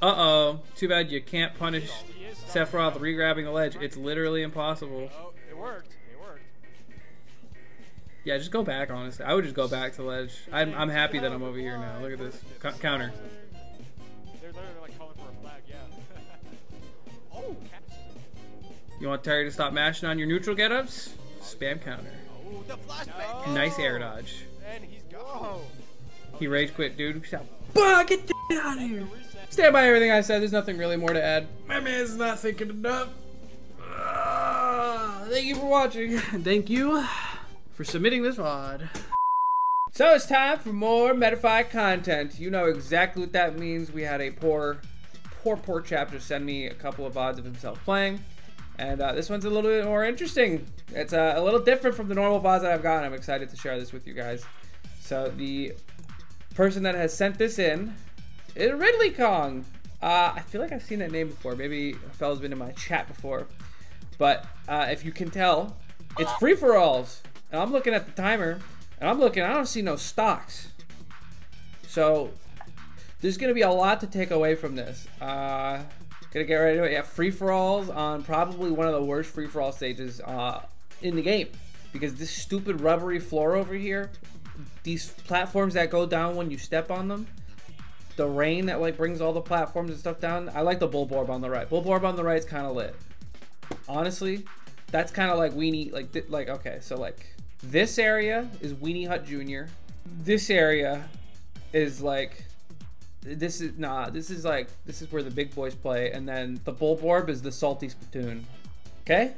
Uh-oh, too bad you can't punish Sephiroth re-grabbing the ledge. It's literally impossible. Oh, it worked. It worked. Yeah, just go back, honestly. I would just go back to the ledge. I'm happy that I'm over here now. Look at this. Counter. They're literally like calling for a flag, yeah. Oh, you want Terry to stop mashing on your neutral getups? Spam counter. Oh, the flashback. No. Nice air dodge. And he's gone. He rage quit, dude. Bah, get the out of here. Stand by everything I said. There's nothing really more to add. My man's not thinking enough. Thank you for watching. Thank you for submitting this VOD. So it's time for more Metafy content. You know exactly what that means. We had a poor chap just send me a couple of VODs of himself playing. And this one's a little bit more interesting. It's a little different from the normal VODs that I've gotten. I'm excited to share this with you guys. So the person that has sent this in is Ridley Kong. I feel like I've seen that name before. Maybe a fella's been in my chat before. But if you can tell, it's free-for-alls. And I'm looking at the timer, and I don't see no stocks. So there's gonna be a lot to take away from this. Gonna get right into it. Yeah, free-for-alls on probably one of the worst free-for-all stages in the game. Because this stupid rubbery floor over here, these platforms that go down when you step on them, the rain that like brings all the platforms and stuff down. I like the bull orb on the right. Bull orb on the right is kind of lit. Honestly, that's kind of like Weenie, like okay, so like this area is Weenie Hut Jr. This area is like, this is where the big boys play, and then the bull orb is the salty spittoon. Okay?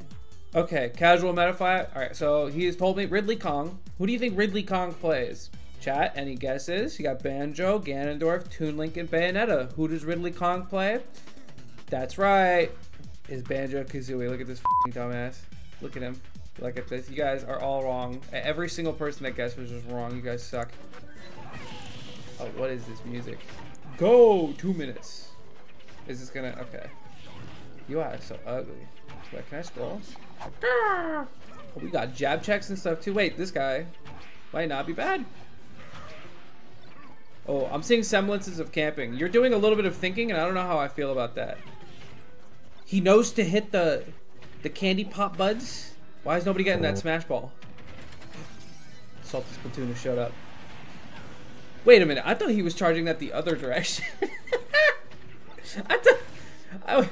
Okay, casual Metafy. All right, so he has told me Ridley Kong. Who do you think Ridley Kong plays? Chat, any guesses? You got Banjo, Ganondorf, Toon Link, and Bayonetta. Who does Ridley Kong play? That's right. Is Banjo-Kazooie. Look at this f***ing dumbass. Look at him. Look at this. You guys are all wrong. Every single person that guessed was just wrong. You guys suck. Oh, what is this music? Go! 2 minutes. Is this gonna... Okay. You are so ugly. Wait, can I scroll? Oh, we got jab checks and stuff too. Wait, this guy might not be bad. Oh, I'm seeing semblances of camping. You're doing a little bit of thinking, and I don't know how I feel about that. He knows to hit the candy pop buds. Why is nobody getting that smash ball? Salty Splatoon has showed up. Wait a minute. I thought he was charging that the other direction. I thought I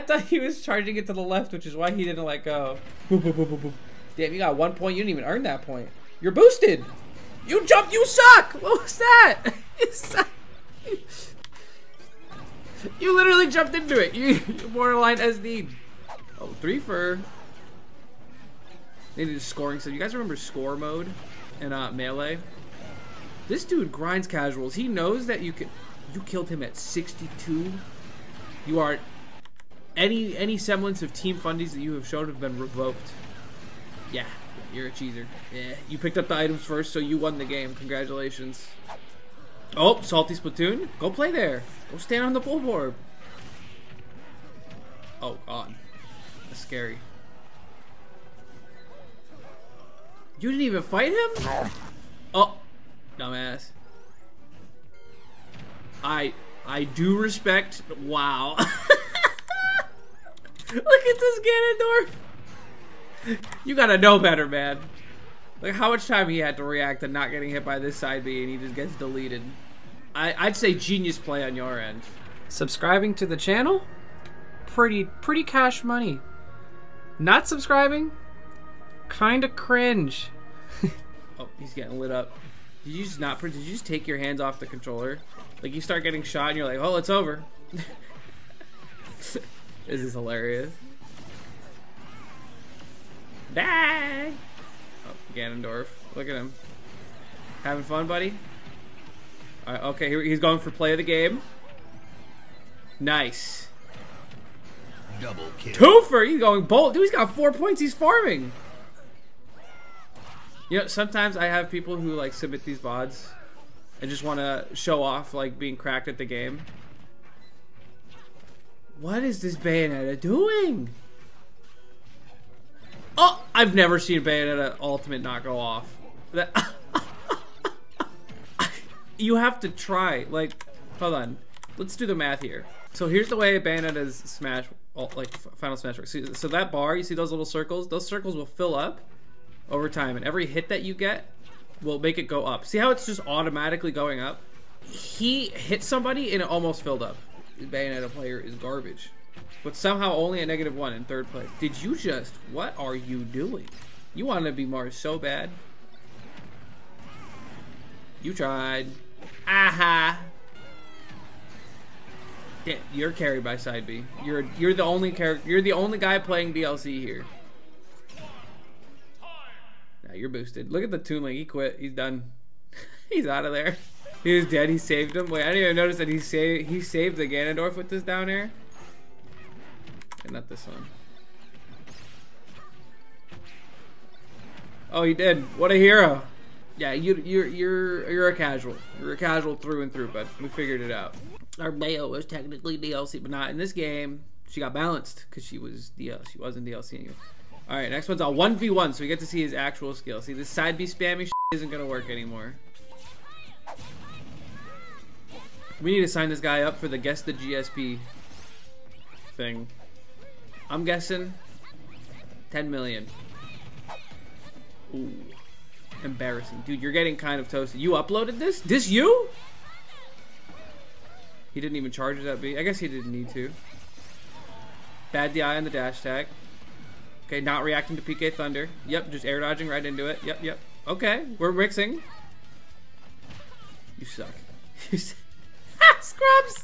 thought he was charging it to the left, which is why he didn't let go. Boop, boop, boop, boop, boop. Damn, you got 1 point. You didn't even earn that point. You're boosted. You jumped. You suck. What was that? You suck. You literally jumped into it. You borderline SD'd. Oh, 3 for. They did scoring. So you guys remember score mode in Melee? This dude grinds casuals. He knows that you can. You killed him at 62. You are. Any semblance of team fundies that you have shown have been revoked. Yeah, you're a cheeser. Yeah, you picked up the items first, so you won the game. Congratulations. Oh, Salty Splatoon, go play there. Go stand on the bull board. Oh God, that's scary. You didn't even fight him? Oh, dumbass. I do respect. Wow. Look at this Ganondorf! You gotta know better, man. Like how much time he had to react to not getting hit by this side B and he just gets deleted. I'd say genius play on your end. Subscribing to the channel? Pretty cash money. Not subscribing? Kinda cringe. Oh, he's getting lit up. Did you just take your hands off the controller? Like you start getting shot and you're like, oh, it's over. This is hilarious. Die! Oh, Ganondorf. Look at him. Having fun, buddy? Alright, okay, he's going for play of the game. Nice. Double kill. 2 for! He's going bold. Dude, he's got 4 points. He's farming. You know, sometimes I have people who, like, submit these VODs and just want to show off, like, being cracked at the game. What is this Bayonetta doing? Oh, I've never seen Bayonetta Ultimate not go off. You have to try. Like, hold on. Let's do the math here. So here's the way Bayonetta's Smash, like Final Smash works. So that bar, you see those little circles? Those circles will fill up over time, and every hit that you get will make it go up. See how it's just automatically going up? He hit somebody and it almost filled up. Bayonetta player is garbage, but somehow only a -1 in 3rd place. Did you just? What are you doing? You want to be Mars so bad. You tried. Aha! Damn, you're carried by side B. You're the only character. You're the only guy playing DLC here. Now you're boosted. Look at the Toon Link. He quit. He's done. He's out of there. He was dead, he saved him. Wait, I didn't even notice that he saved the Ganondorf with this down air. And not this one. Oh, he did. What a hero. Yeah, you're a casual. You're a casual through and through, but we figured it out. Our Leo was technically DLC, but not in this game. She got balanced because she wasn't DLC anymore. Alright, next one's a 1v1, so we get to see his actual skill. See, this side B spammy shit isn't gonna work anymore. We need to sign this guy up for the guess the GSP thing. I'm guessing 10 million. Ooh, embarrassing. Dude, you're getting kind of toasted. You uploaded this? This you? He didn't even charge that B. I guess he didn't need to. Bad DI on the dash tag. Okay, not reacting to PK Thunder. Yep, just air dodging right into it. Yep, yep. Okay, we're mixing. You suck. You suck. Scrubs!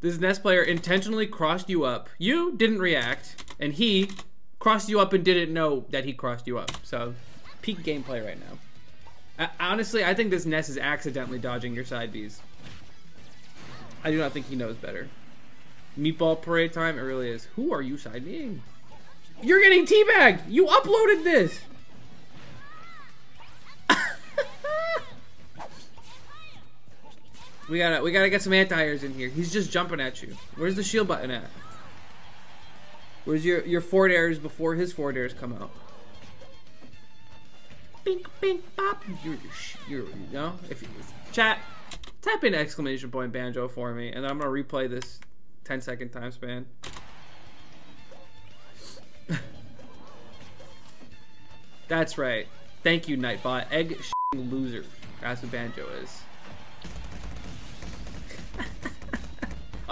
This Nest player intentionally crossed you up. You didn't react, and he crossed you up and didn't know that he crossed you up. So, peak gameplay right now. Honestly, I think this Nest is accidentally dodging your side Bs. I do not think he knows better. Meatball parade time, it really is. Who are you side Bing? You're getting teabagged! You uploaded this! We gotta get some anti-airs in here. He's just jumping at you. Where's the shield button at? Where's your forward airs before his forward airs come out? Bink, bink, bop. You know? If you chat, type in !! banjo for me, and I'm gonna replay this 10-second time span. That's right. Thank you, Nightbot. Egg loser. That's what banjo is.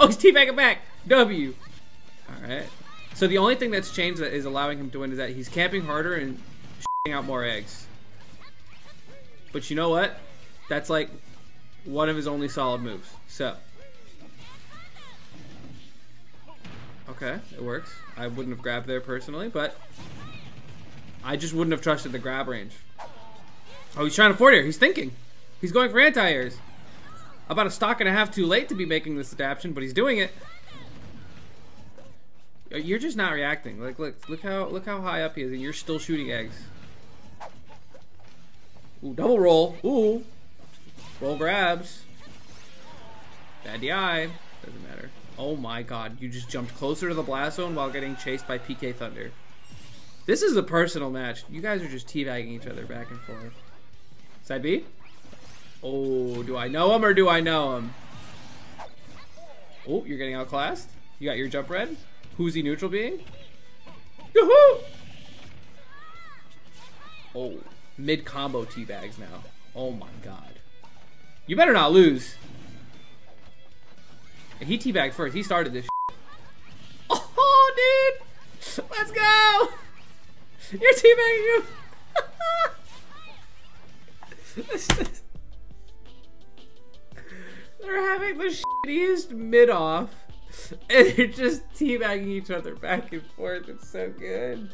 Oh, he's teabagging back. W. All right. So the only thing that's changed that is allowing him to win is that he's camping harder and shitting out more eggs. But you know what? That's like one of his only solid moves. So. Okay, it works. I wouldn't have grabbed there personally, but I just wouldn't have trusted the grab range. Oh, he's trying to forward air. He's thinking. He's going for anti-airs. About a stock and a half too late to be making this adaption, but he's doing it. You're just not reacting. Like, look how high up he is, and you're still shooting eggs. Ooh, double roll. Ooh, roll grabs. Bad DI. Doesn't matter. Oh my God! You just jumped closer to the blast zone while getting chased by PK Thunder. This is a personal match. You guys are just teabagging each other back and forth. Side B. Oh, do I know him or do I know him? Oh, you're getting outclassed. You got your jump red. Who's he neutral being? Yoohoo! Oh, mid combo teabags now. Oh my God! You better not lose. And he teabagged first. He started this. Oh, dude! Let's go! You're teabagging him. This is. They're having the shittiest mid-off, and they're just teabagging each other back and forth. It's so good.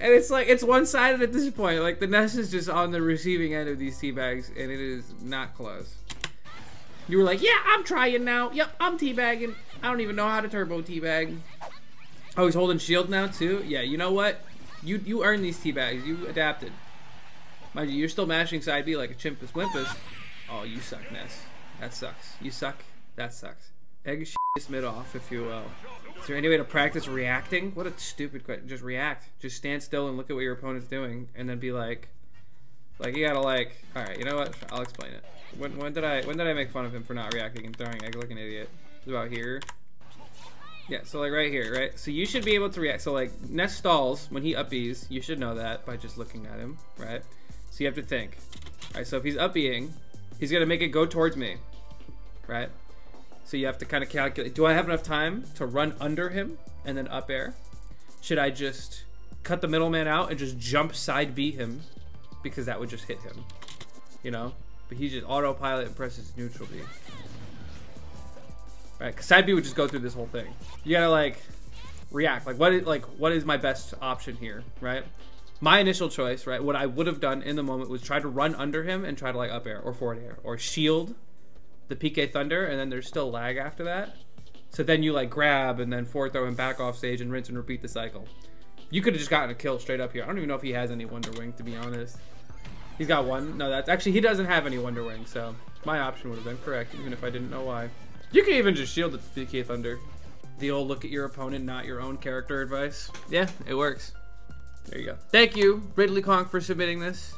And it's like, it's one-sided at this point. Like, the Ness is just on the receiving end of these teabags, and it is not close. You were like, yeah, I'm trying now. Yep, I'm teabagging. I don't even know how to turbo teabag. Oh, he's holding shield now, too? Yeah, you know what? You earned these teabags. You adapted. Mind you, you're still mashing side B like a chimpus wimpus. Oh, you suck, Ness. That sucks. You suck. That sucks. Egg shit mid off, if you will. Is there any way to practice reacting? What a stupid question. Just react. Just stand still and look at what your opponent's doing, and then be like you gotta like. All right, you know what? I'll explain it. When did I make fun of him for not reacting and throwing egg like an idiot? It was about here. Yeah. So like right here, right? So you should be able to react. So like Ness stalls when he up B's. You should know that by just looking at him, right? So you have to think. All right. So if he's up B'ing, he's gonna make it go towards me. Right? So you have to kind of calculate, do I have enough time to run under him and then up air? Should I just cut the middleman out and just jump side B him? Because that would just hit him, you know? But he just autopilot and presses neutral B. Right, cause side B would just go through this whole thing. You gotta like, react. Like, what is my best option here, right? My initial choice, right? What I would have done in the moment was try to run under him and try to like up air or forward air or shield the PK Thunder, and then there's still lag after that. So then you like grab and then forward throw him back off stage and rinse and repeat the cycle. You could have just gotten a kill straight up here. I don't even know if he has any Wonder Wing, to be honest. He's got one. No, that's actually, he doesn't have any Wonder Wing, so my option would have been correct, even if I didn't know why. You could even just shield it to PK Thunder. The old look at your opponent, not your own character advice. Yeah, it works. There you go. Thank you, Ridley Kong, for submitting this.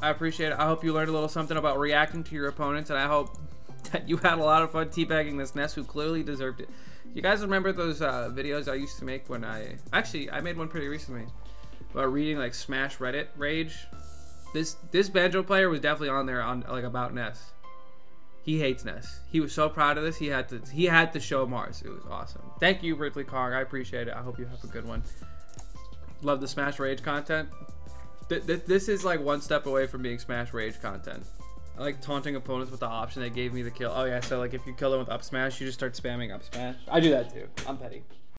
I appreciate it. I hope you learned a little something about reacting to your opponents, and I hope that you had a lot of fun teabagging this Ness, who clearly deserved it. You guys remember those videos I used to make when I made one pretty recently about reading like Smash Reddit rage. This banjo player was definitely on there on like about Ness. He hates Ness. He was so proud of this. He had to show Mars. It was awesome. Thank you, Ridley Kong. I appreciate it. I hope you have a good one. Love the Smash Rage content. This is like one step away from being Smash Rage content. I like taunting opponents with the option that gave me the kill. Oh yeah, so like if you kill them with up smash, you just start spamming up smash. I do that too. I'm petty.